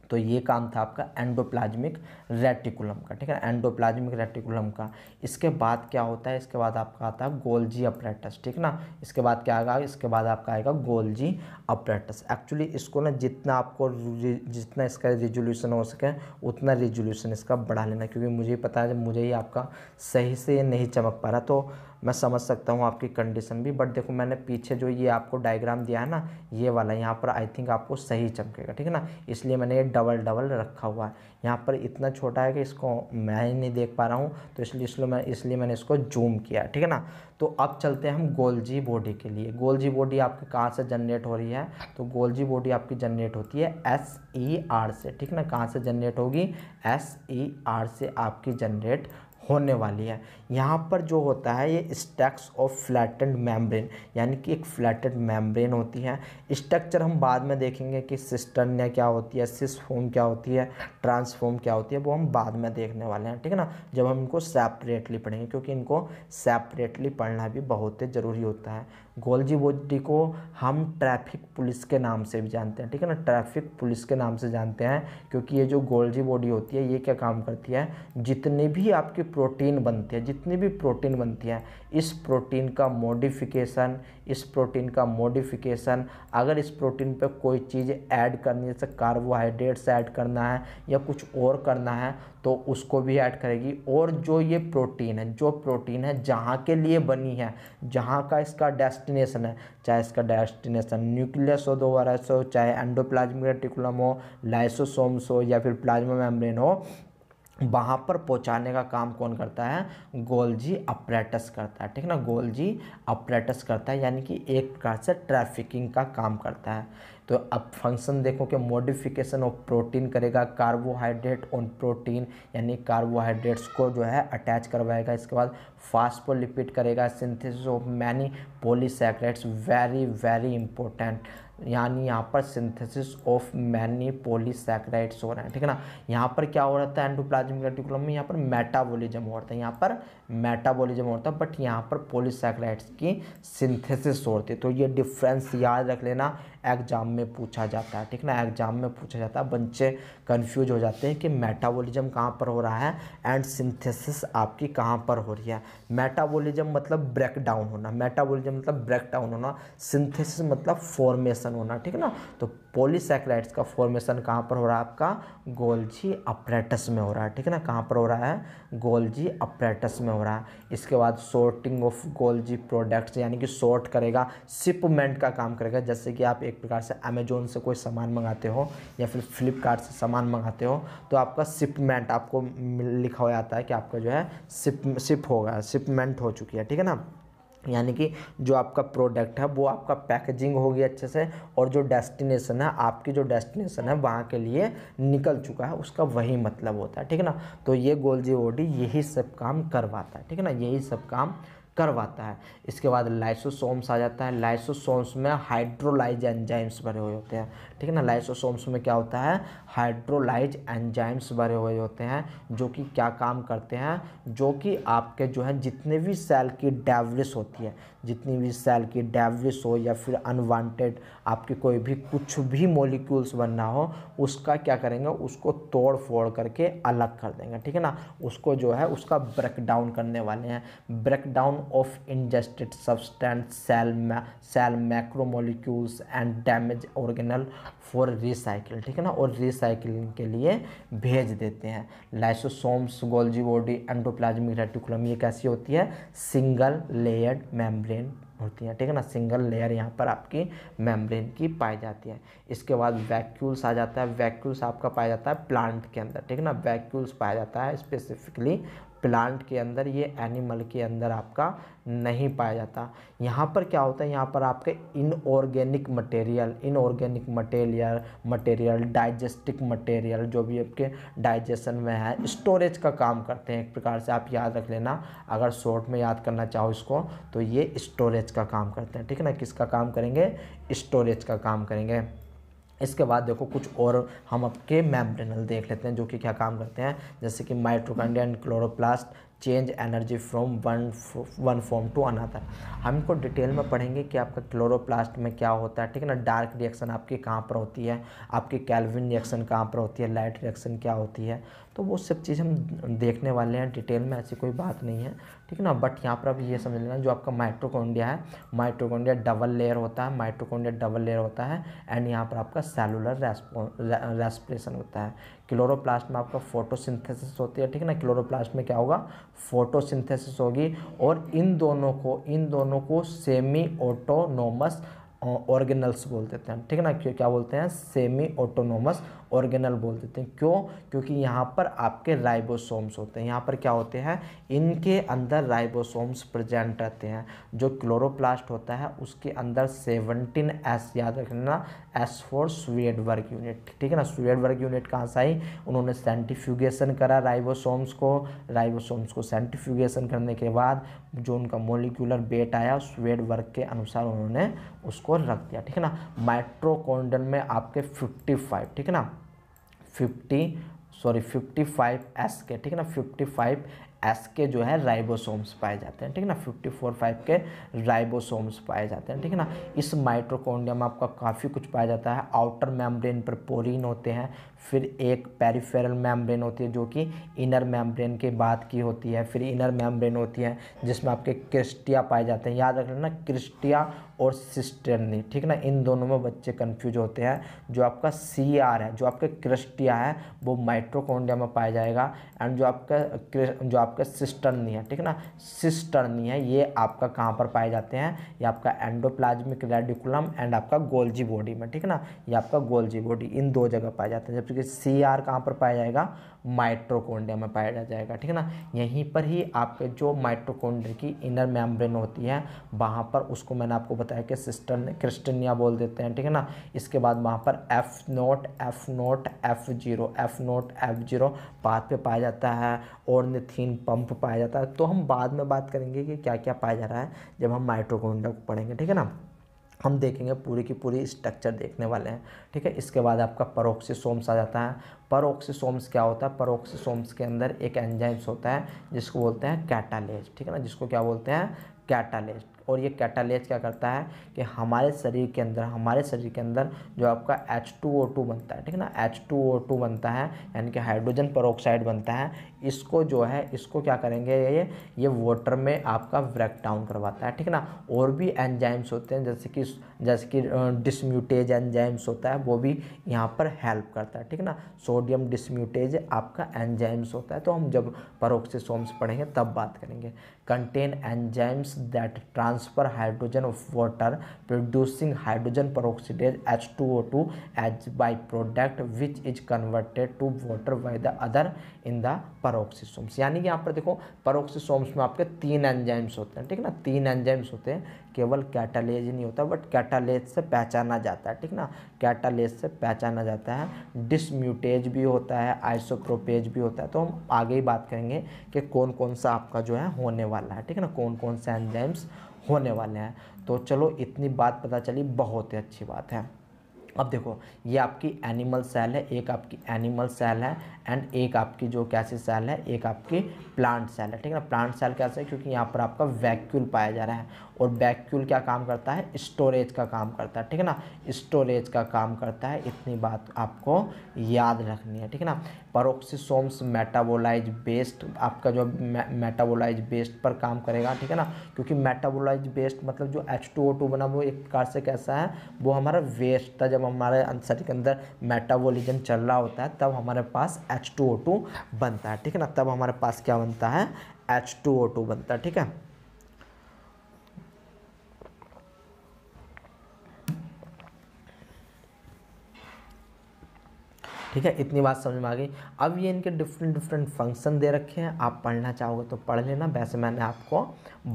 तो ये काम था आपका एंडोप्लाज्मिक रेटिकुलम का, ठीक है, एंडोप्लाज्मिक रेटिकुलम का। इसके बाद क्या होता है, इसके बाद आपका आता है गोल्जी अपरेटस, ठीक ना। इसके बाद क्या आएगा, इसके बाद आपका आएगा गोल्जी अपरेटस। एक्चुअली इसको ना जितना आपको जितना इसका रेजोल्यूशन हो सके उतना रेजोल्यूशन इसका बढ़ा लेना, क्योंकि मुझे पता है मुझे ही आपका सही से नहीं चमक पा रहा, तो मैं समझ सकता हूँ आपकी कंडीशन भी। बट देखो मैंने पीछे जो ये आपको डायग्राम दिया है ना, ये वाला यहाँ पर आई थिंक आपको सही चमकेगा, ठीक है ना, इसलिए मैंने ये डबल रखा हुआ है। यहाँ पर इतना छोटा है कि इसको मैं ही नहीं देख पा रहा हूँ, तो इसलिए मैंने इसको जूम किया, ठीक है ना। तो अब चलते हैं हम गोल्जी बॉडी के लिए। गोल्जी बॉडी आपके कहाँ से जनरेट हो रही है, तो गोल्जी बॉडी आपकी जनरेट होती है SER से, ठीक है ना। कहाँ से जनरेट होगी, SER से आपकी जनरेट होने वाली है। यहाँ पर जो होता है ये स्टैक्स ऑफ फ्लैटेंड मेम्ब्रेन, यानी कि एक फ्लैटेड मेम्ब्रेन होती है। स्ट्रक्चर हम बाद में देखेंगे कि सिस्टर्न या क्या होती है, सिस फॉर्म क्या होती है, ट्रांसफॉर्म क्या होती है, वो हम बाद में देखने वाले हैं, ठीक है ना, जब हम इनको सेपरेटली पढ़ेंगे, क्योंकि इनको सेपरेटली पढ़ना भी बहुत ही ज़रूरी होता है। गोल्जी बॉडी को हम ट्रैफिक पुलिस के नाम से भी जानते हैं, ठीक है ना, ट्रैफिक पुलिस के नाम से जानते हैं, क्योंकि ये जो गोल्जी बॉडी होती है ये क्या काम करती है, जितनी भी आपकी प्रोटीन बनती है, जितनी भी प्रोटीन बनती है, इस प्रोटीन का मॉडिफिकेशन अगर इस प्रोटीन पे कोई चीज़ ऐड करनी है, जैसे कार्बोहाइड्रेट्स ऐड करना है या कुछ और करना है, तो उसको भी ऐड करेगी। और जो ये प्रोटीन है, जो प्रोटीन है जहाँ के लिए बनी है, जहाँ का इसका डेस्टिनेशन है, चाहे इसका डेस्टिनेशन न्यूक्लियस हो, दोबारा से हो, चाहे एंडोप्लाज्मिक रेटिकुलम हो, लाइसोसोम्स हो या फिर प्लाज्मा मेम्ब्रेन हो, वहाँ पर पहुँचाने का काम कौन करता है, गोल्जी अपरेटस करता है, ठीक है ना, गोल्जी अपरेटस करता है। यानी कि एक प्रकार से ट्रैफिकिंग का काम करता है। तो अब फंक्शन देखो कि मॉडिफिकेशन ऑफ प्रोटीन करेगा, कार्बोहाइड्रेट ऑन प्रोटीन यानी कार्बोहाइड्रेट्स को जो है अटैच करवाएगा। इसके बाद फास्फोलिपिड करेगा, synthesis of many polysaccharides, very important, यानी यहाँ पर सिंथेसिस ऑफ मैनी पॉलीसैकेराइड्स हो रहे हैं, ठीक है ना। यहाँ पर क्या हो रहा था एंडोप्लाज्मिक रेटिकुलम में, यहाँ पर मेटाबॉलिज्म हो रहा था, यहाँ पर मेटाबॉलिज्म हो रहा था, बट यहाँ पर पॉलीसैकेराइड्स की सिंथेसिस होती है। तो ये डिफरेंस याद रख लेना, एग्जाम में पूछा जाता है, ठीक ना, एग्जाम में पूछा जाता है। बच्चे कंफ्यूज हो जाते हैं कि मेटाबॉलिज्म कहाँ पर हो रहा है एंड सिंथेसिस आपकी कहाँ पर हो रही है। मेटाबॉलिज्म मतलब ब्रेकडाउन होना, मेटाबॉलिज्म मतलब ब्रेकडाउन होना, सिंथेसिस मतलब फॉर्मेशन होना, ठीक है ना। तो पॉलीसैकेराइड्स का फॉर्मेशन कहाँ पर हो रहा है, आपका गोल्जी अपरेटस में हो रहा है, ठीक है ना, कहाँ पर हो रहा है, गोल्जी अपरेटस में हो रहा है। इसके बाद सॉर्टिंग ऑफ गोल्जी प्रोडक्ट्स, यानी कि सॉर्ट करेगा, शिपमेंट का काम करेगा। जैसे कि आप एक प्रकार से अमेजोन से कोई सामान मंगाते हो या फिर फ्लिपकार्ट से सामान मंगाते हो, तो आपका शिपमेंट आपको लिखा हो जाता है कि आपका जो है शिप होगा, शिपमेंट हो चुकी है, ठीक है ना। यानी कि जो आपका प्रोडक्ट है वो आपका पैकेजिंग होगी अच्छे से, और जो डेस्टिनेशन है आपकी, जो डेस्टिनेशन है वहाँ के लिए निकल चुका है, उसका वही मतलब होता है, ठीक है ना। तो ये गोल्जी बॉडी यही सब काम करवाता है, ठीक है ना, यही सब काम करवाता है। इसके बाद लाइसोसोम्स आ जाता है। लाइसोसोम्स में हाइड्रोलाइज एंजाइम्स भरे हुए होते हैं, ठीक है ना। लाइसोसोम्स में क्या होता है, हाइड्रोलाइज एंजाइम्स भरे हुए होते हैं, जो कि क्या काम करते हैं, जो कि आपके जो है जितने भी सेल की डेवलिस होती है, जितनी भी सेल की डेवलिस हो या फिर अनवांटेड आपके कोई भी कुछ भी मॉलिक्यूल्स बनना हो, उसका क्या करेंगे, उसको तोड़ फोड़ करके अलग कर देंगे, ठीक है ना, उसको जो है उसका ब्रेकडाउन करने वाले हैं। Breakdown of ingested substance, cell macromolecules and damage organelle for recycle, ठीक है ना, और रिसाइकिलिंग के लिए भेज देते हैं। Lysosomes, Golgi body, endoplasmic reticulum, ये कैसी होती है, सिंगल लेयर्ड मेम्ब्रेन होती हैं, ठीक है ना। सिंगल लेयर यहाँ पर आपकी मेम्ब्रेन की पाई जाती है। इसके बाद वैक्यूल्स आ जाता है। वैक्यूल्स आपका पाया जाता है प्लांट के अंदर, ठीक है ना। वैक्यूल्स पाया जाता है स्पेसिफिकली प्लांट के अंदर, ये एनिमल के अंदर आपका नहीं पाया जाता। यहाँ पर क्या होता है, यहाँ पर आपके इनऑर्गेनिक मटेरियल, डाइजेस्टिक मटेरियल जो भी आपके डाइजेशन में है, स्टोरेज का काम करते हैं एक प्रकार से। आप याद रख लेना, अगर शॉर्ट में याद करना चाहो इसको तो ये स्टोरेज का काम करते हैं, ठीक है ना। किसका काम करेंगे, स्टोरेज का काम करेंगे। इसके बाद देखो कुछ और हम आपके मेम्ब्रेनल देख लेते हैं जो कि क्या काम करते हैं, जैसे कि mitochondria and chloroplast change energy from one form to another. हम इनको डिटेल में पढ़ेंगे कि आपका क्लोरोप्लास्ट में क्या होता है, ठीक है ना। डार्क रिएक्शन आपकी कहाँ पर होती है, आपकी कैल्विन रिएक्शन कहाँ पर होती है, लाइट रिएक्शन क्या होती है, तो वो सब चीज़ हम देखने वाले हैं डिटेल में, ऐसी कोई बात नहीं है, ठीक है ना। बट यहाँ पर आप ये समझ लेना, जो आपका माइटोकॉन्ड्रिया है, माइटोकॉन्ड्रिया डबल लेयर होता है, एंड यहाँ पर आपका सेलुलर रेस्पिरेशन होता है। क्लोरोप्लास्ट में आपका फोटोसिंथेसिस होती है, ठीक है ना। क्लोरोप्लास्ट में क्या होगा, फोटोसिंथेसिस होगी, और इन दोनों को सेमी ऑटोनोमस ऑर्गेनल्स बोल देते हैं, ठीक है ना। क्या बोलते हैं, सेमी ऑटोनोमस ऑर्गेनल बोल देते हैं। क्यों, क्योंकि यहाँ पर आपके राइबोसोम्स होते हैं। यहाँ पर क्या होते हैं, इनके अंदर राइबोसोम्स प्रेजेंट रहते हैं। जो क्लोरोप्लास्ट होता है उसके अंदर 17S, याद रखना, S फॉर स्वीडबर्ग यूनिट, ठीक है ना। स्वीडबर्ग यूनिट कहाँ से आई, उन्होंने सेंट्रीफ्यूगेशन करा राइबोसोम्स को सेंट्रीफ्यूगेशन करने के बाद जो उनका मोलिकुलर वेट आया स्वीडबर्ग के अनुसार उन्होंने उसको रख दिया, ठीक है ना। माइटोकॉन्ड्रियल में आपके 55, ठीक है ना, 55 के, ठीक है ना, 55S के जो है राइबोसोम्स पाए जाते हैं, ठीक है ना। 54 के राइबोसोम्स पाए जाते हैं, ठीक है ना। इस माइटोकॉन्ड्रिया में आपका काफ़ी कुछ पाया जाता है। आउटर मेम्ब्रेन पर पोरीन होते हैं, फिर एक पेरिफेरल मेम्ब्रेन होती है जो कि इनर मेम्ब्रेन के बाद की होती है, फिर इनर मेम्ब्रेन होती है जिसमें आपके क्रिस्टिया पाए जाते हैं। याद रख लेना, क्रिस्टिया और सिस्टर्नी, ठीक है ना। इन दोनों में बच्चे कन्फ्यूज होते हैं। जो आपका CR है, जो आपके क्रिस्टिया है, वो माइटोकॉन्ड्रिया में पाया जाएगा, एंड जो आपका सिस्टर्नी है, ठीक है ना, ये आपका कहाँ पर पाए जाते हैं, ये आपका एंडोप्लाज्मिक रेडिकुलम एंड आपका गोल्जी बॉडी में, ठीक है ना। ये आपका गोल्जी बॉडी, इन दो जगह पाए जाते हैं। जबकि CR कहाँ पर पाया जाएगा, माइटोकॉन्ड्रिया में पाया जाएगा, ठीक है ना। यहीं पर ही आपके जो माइटोकॉन्ड्रिया की इनर मेम्ब्रेन होती है वहाँ पर, उसको मैंने आपको बताया कि क्रिस्टनिया बोल देते हैं, ठीक है ना। इसके बाद वहाँ पर एफजीरो पाथ पे पाया जाता है, और निथिन पंप पाया जाता है। तो हम बाद में बात करेंगे कि क्या क्या पाया जा रहा है जब हम माइटोकॉन्ड्रिया को पढ़ेंगे, ठीक है ना। हम देखेंगे पूरी की पूरी स्ट्रक्चर देखने वाले हैं, ठीक है। इसके बाद आपका परोक्सीसोम्स आ जाता है। परोक्सीसोम्स क्या होता है, परोक्सीसोम्स के अंदर एक एंजाइम्स होता है जिसको बोलते हैं कैटालेज, ठीक है ना, जिसको क्या बोलते हैं, कैटालेज। और ये कैटालेज क्या करता है कि हमारे शरीर के अंदर जो आपका H2O2 बनता है, ठीक है ना, H2O2 बनता है, यानी कि हाइड्रोजन पेरोक्साइड बनता है। इसको क्या करेंगे, ये वाटर में आपका ब्रेक डाउन करवाता है, ठीक है ना। और भी एंजाइम्स होते हैं जैसे कि डिसम्यूटेज एंजाइम्स होता है, वो भी यहाँ पर हेल्प करता है, ठीक है ना। सोडियम डिसम्यूटेज आपका एंजाइम्स होता है। तो हम जब परोक्सीसोम्स पढ़ेंगे तब बात करेंगे। Contain enzymes that transfer hydrogen of water producing hydrogen peroxide H2O2 as by product which is converted to water by the other in the peroxisomes. यानी कि यहाँ पर देखो, परोक्सीसोम्स में आपके 3 एंजाइम्स होते हैं, ठीक है ना, 3 एंजाइम्स होते हैं। केवल कैटालेज नहीं होता, बट कैटालेज से पहचाना जाता है, ठीक ना, कैटालेज से पहचाना जाता है। डिसम्यूटेज भी होता है, आइसोप्रोपेज भी होता है। तो हम आगे ही बात करेंगे कि कौन कौन सा आपका जो है होने वाला है, ठीक है ना, कौन कौन सा एंजाइम्स होने वाले हैं। तो चलो, इतनी बात पता चली, बहुत ही अच्छी बात है। अब देखो, ये आपकी एनिमल सेल है, एक आपकी एनिमल सेल है एंड एक आपकी जो कैसी सेल है, एक आपकी प्लांट सेल है, ठीक है ना। प्लांट सेल कैसे है, क्योंकि यहाँ पर आपका वैक्यूल पाया जा रहा है, और वैक्यूल क्या काम करता है, स्टोरेज का काम करता है, ठीक है ना, स्टोरेज का काम करता है। इतनी बात आपको याद रखनी है, ठीक है ना। परोक्सीसोम्स मेटाबोलाइज बेस्ड, आपका जो मेटाबोलाइज बेस्ड पर काम करेगा, ठीक है ना, क्योंकि मेटाबोलाइज बेस्ड मतलब जो H2O2 बना वो एक प्रकार से कैसा है, वो हमारा वेस्ट था। जब हमारे शरीर के अंदर मेटाबॉलिज्म चल रहा होता है तब हमारे पास H2O2 बनता है, ठीक है ना, तब हमारे पास क्या बनता है, H2O2 बनता है, ठीक है। ठीक है, इतनी बात समझ में आ गई। अब ये इनके डिफरेंट डिफरेंट फंक्शन दे रखे हैं, आप पढ़ना चाहोगे तो पढ़ लेना, वैसे मैंने आपको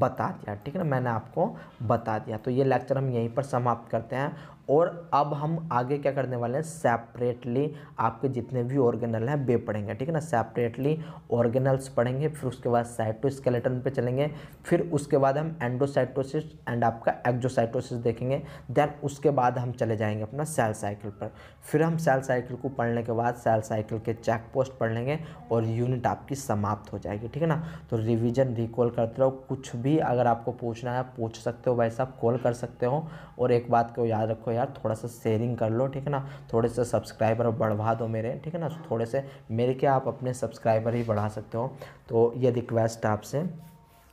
बता दिया, ठीक है ना, मैंने आपको बता दिया। तो ये लेक्चर हम यहीं पर समाप्त करते हैं और अब हम आगे क्या करने वाले हैं, सेपरेटली आपके जितने भी ऑर्गेनल हैं वे पढ़ेंगे, ठीक है ना, सेपरेटली ऑर्गेनल्स पढ़ेंगे, फिर उसके बाद साइटोस्केलेटन पे चलेंगे, फिर उसके बाद हम एंडोसाइटोसिस एंड आपका एक्जोसाइटोसिस देखेंगे, देन उसके बाद हम चले जाएंगे अपना सेल साइकिल पर। फिर हम सेल साइकिल को पढ़ने के बाद सेल साइकिल के चेक पोस्ट पढ़ लेंगे और यूनिट आपकी समाप्त हो जाएगी, ठीक है ना। तो रिविज़न रिकॉल करते रहो, कुछ भी अगर आपको पूछना है पूछ सकते हो भाई साहब, कॉल कर सकते हो। और एक बात को याद रखो यार, थोड़ा सा शेयरिंग कर लो, ठीक है ना, थोड़े से सब्सक्राइबर बढ़वा दो मेरे, ठीक है ना, थोड़े से मेरे क्या आप अपने सब्सक्राइबर ही बढ़ा सकते हो। तो ये रिक्वेस्ट आपसे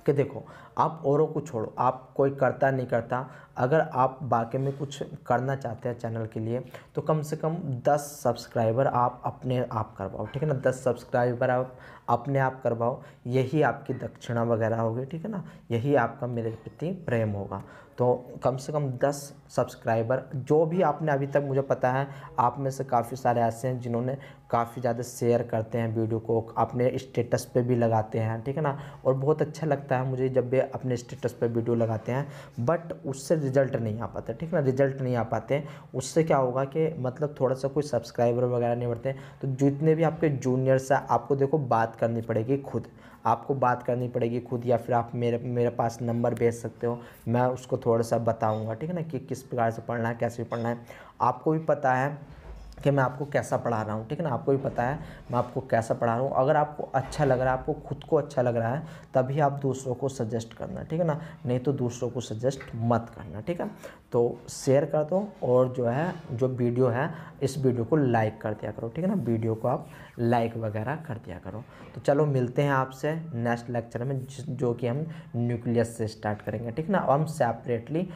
कि देखो आप औरों को छोड़ो, आप कोई करता नहीं करता, अगर आप वाकई में कुछ करना चाहते हैं चैनल के लिए तो कम से कम 10 सब्सक्राइबर आप अपने आप करवाओ, ठीक है ना, 10 सब्सक्राइबर आप अपने आप करवाओ, यही आपकी दक्षिणा वगैरह होगी, ठीक है ना, यही आपका मेरे प्रति प्रेम होगा। तो कम से कम 10 सब्सक्राइबर जो भी आपने अभी तक, मुझे पता है आप में से काफ़ी सारे ऐसे हैं जिन्होंने काफ़ी ज़्यादा शेयर करते हैं वीडियो को, अपने स्टेटस पे भी लगाते हैं, ठीक है ना, और बहुत अच्छा लगता है मुझे जब वे अपने स्टेटस पे वीडियो लगाते हैं, बट उससे रिजल्ट नहीं आ पाता, ठीक है ना, रिजल्ट नहीं आ पाते। उससे क्या होगा कि मतलब थोड़ा सा कोई सब्सक्राइबर वगैरह नहीं बढ़ते, तो जितने भी आपके जूनियर्स हैं आपको देखो बात करनी पड़ेगी खुद, आपको बात करनी पड़ेगी खुद, या फिर आप मेरे पास नंबर भेज सकते हो, मैं उसको थोड़ा सा बताऊँगा, ठीक है ना, कि किस प्रकार से पढ़ना है, कैसे पढ़ना है। आपको भी पता है कि मैं आपको कैसा पढ़ा रहा हूँ, ठीक है ना, आपको भी पता है मैं आपको कैसा पढ़ा रहा हूँ। अगर आपको अच्छा लग रहा है, आपको खुद को अच्छा लग रहा है, तभी आप दूसरों को सजेस्ट करना, ठीक है ना, नहीं तो दूसरों को सजेस्ट मत करना, ठीक है। तो शेयर कर दो और जो है जो वीडियो है इस वीडियो को लाइक कर दिया करो, ठीक है ना, वीडियो को आप लाइक वगैरह कर दिया करो। तो चलो मिलते हैं आपसे नेक्स्ट लेक्चर में, जो कि हम न्यूक्लियस से स्टार्ट करेंगे, ठीक है ना, और हम सेपरेटली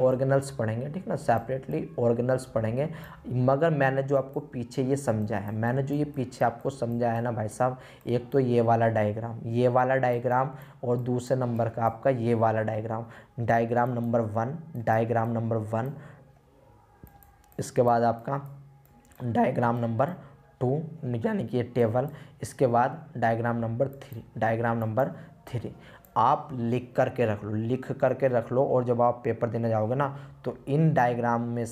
ऑर्गेनल्स पढ़ेंगे, ठीक है ना, सेपरेटली ऑर्गेनल्स पढ़ेंगे। मगर मैंने जो आपको पीछे ये समझा है, मैंने जो ये पीछे आपको समझा है ना भाई साहब, एक तो ये वाला डायग्राम और दूसरे नंबर का आपका ये वाला डायग्राम नंबर 1, इसके बाद आपका डायग्राम नंबर 2 यानी कि ये टेबल, इसके बाद डायग्राम नंबर 3। आप लिख करके रख लो, और जब आप पेपर देने जाओगे ना तो इन डायग्राम में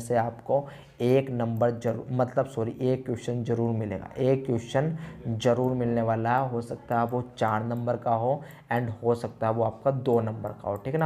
से आपको एक नंबर जरूर, मतलब सॉरी एक क्वेश्चन ज़रूर मिलेगा, मिलने वाला है। हो सकता है वो 4 नंबर का हो एंड हो सकता है वो आपका 2 नंबर का हो, ठीक है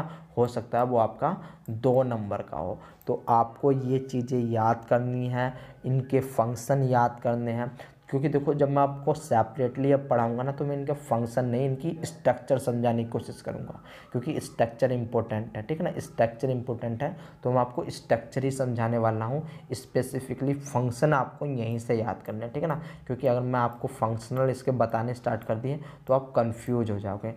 ना, तो आपको ये चीज़ें याद करनी है, इनके फंक्शन याद करने हैं, क्योंकि देखो जब मैं आपको सेपरेटली अब पढ़ाऊँगा ना तो मैं इनके फंक्शन नहीं, इनकी स्ट्रक्चर समझाने की कोशिश करूँगा, क्योंकि स्ट्रक्चर इंपॉर्टेंट है, ठीक है ना, स्ट्रक्चर इंपॉर्टेंट है। तो मैं आपको स्ट्रक्चर ही समझाने वाला हूँ, स्पेसिफिकली फंक्शन आपको यहीं से याद करना है, ठीक है ना, क्योंकि अगर मैं आपको फंक्शनल इसके बताने स्टार्ट कर दिए तो आप कन्फ्यूज हो जाओगे।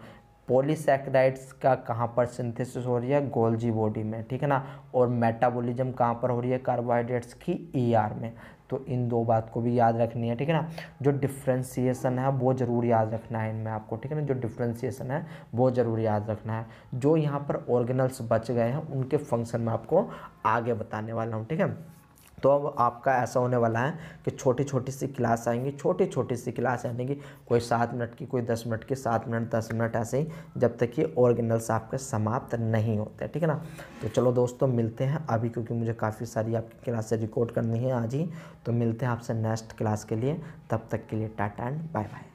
पॉलीसैकेराइड्स का कहाँ पर सिंथेसिस हो रही है, गोल्जी बॉडी में, ठीक है ना, और मेटाबॉलिज्म कहाँ पर हो रही है, कार्बोहाइड्रेट्स की ER में। तो इन 2 बात को भी याद रखनी है, ठीक है ना। जो डिफ्रेंसीसन है वो ज़रूर याद रखना है इनमें आपको, ठीक है ना, जो यहाँ पर ऑर्गेनल्स बच गए हैं उनके फंक्शन में आपको आगे बताने वाला हूँ, ठीक है। तो अब आपका ऐसा होने वाला है कि छोटी सी क्लास आएंगी, यानी कि कोई 7 मिनट की, कोई 10 मिनट की, 7 मिनट 10 मिनट ऐसे ही, जब तक ये ऑर्गेनल्स आपके समाप्त नहीं होते, ठीक है ना। तो चलो दोस्तों मिलते हैं अभी, क्योंकि मुझे काफ़ी सारी आपकी क्लासें रिकॉर्ड करनी है आज ही, तो मिलते हैं आपसे नेक्स्ट क्लास के लिए। तब तक के लिए टाटा एंड बाय बाय।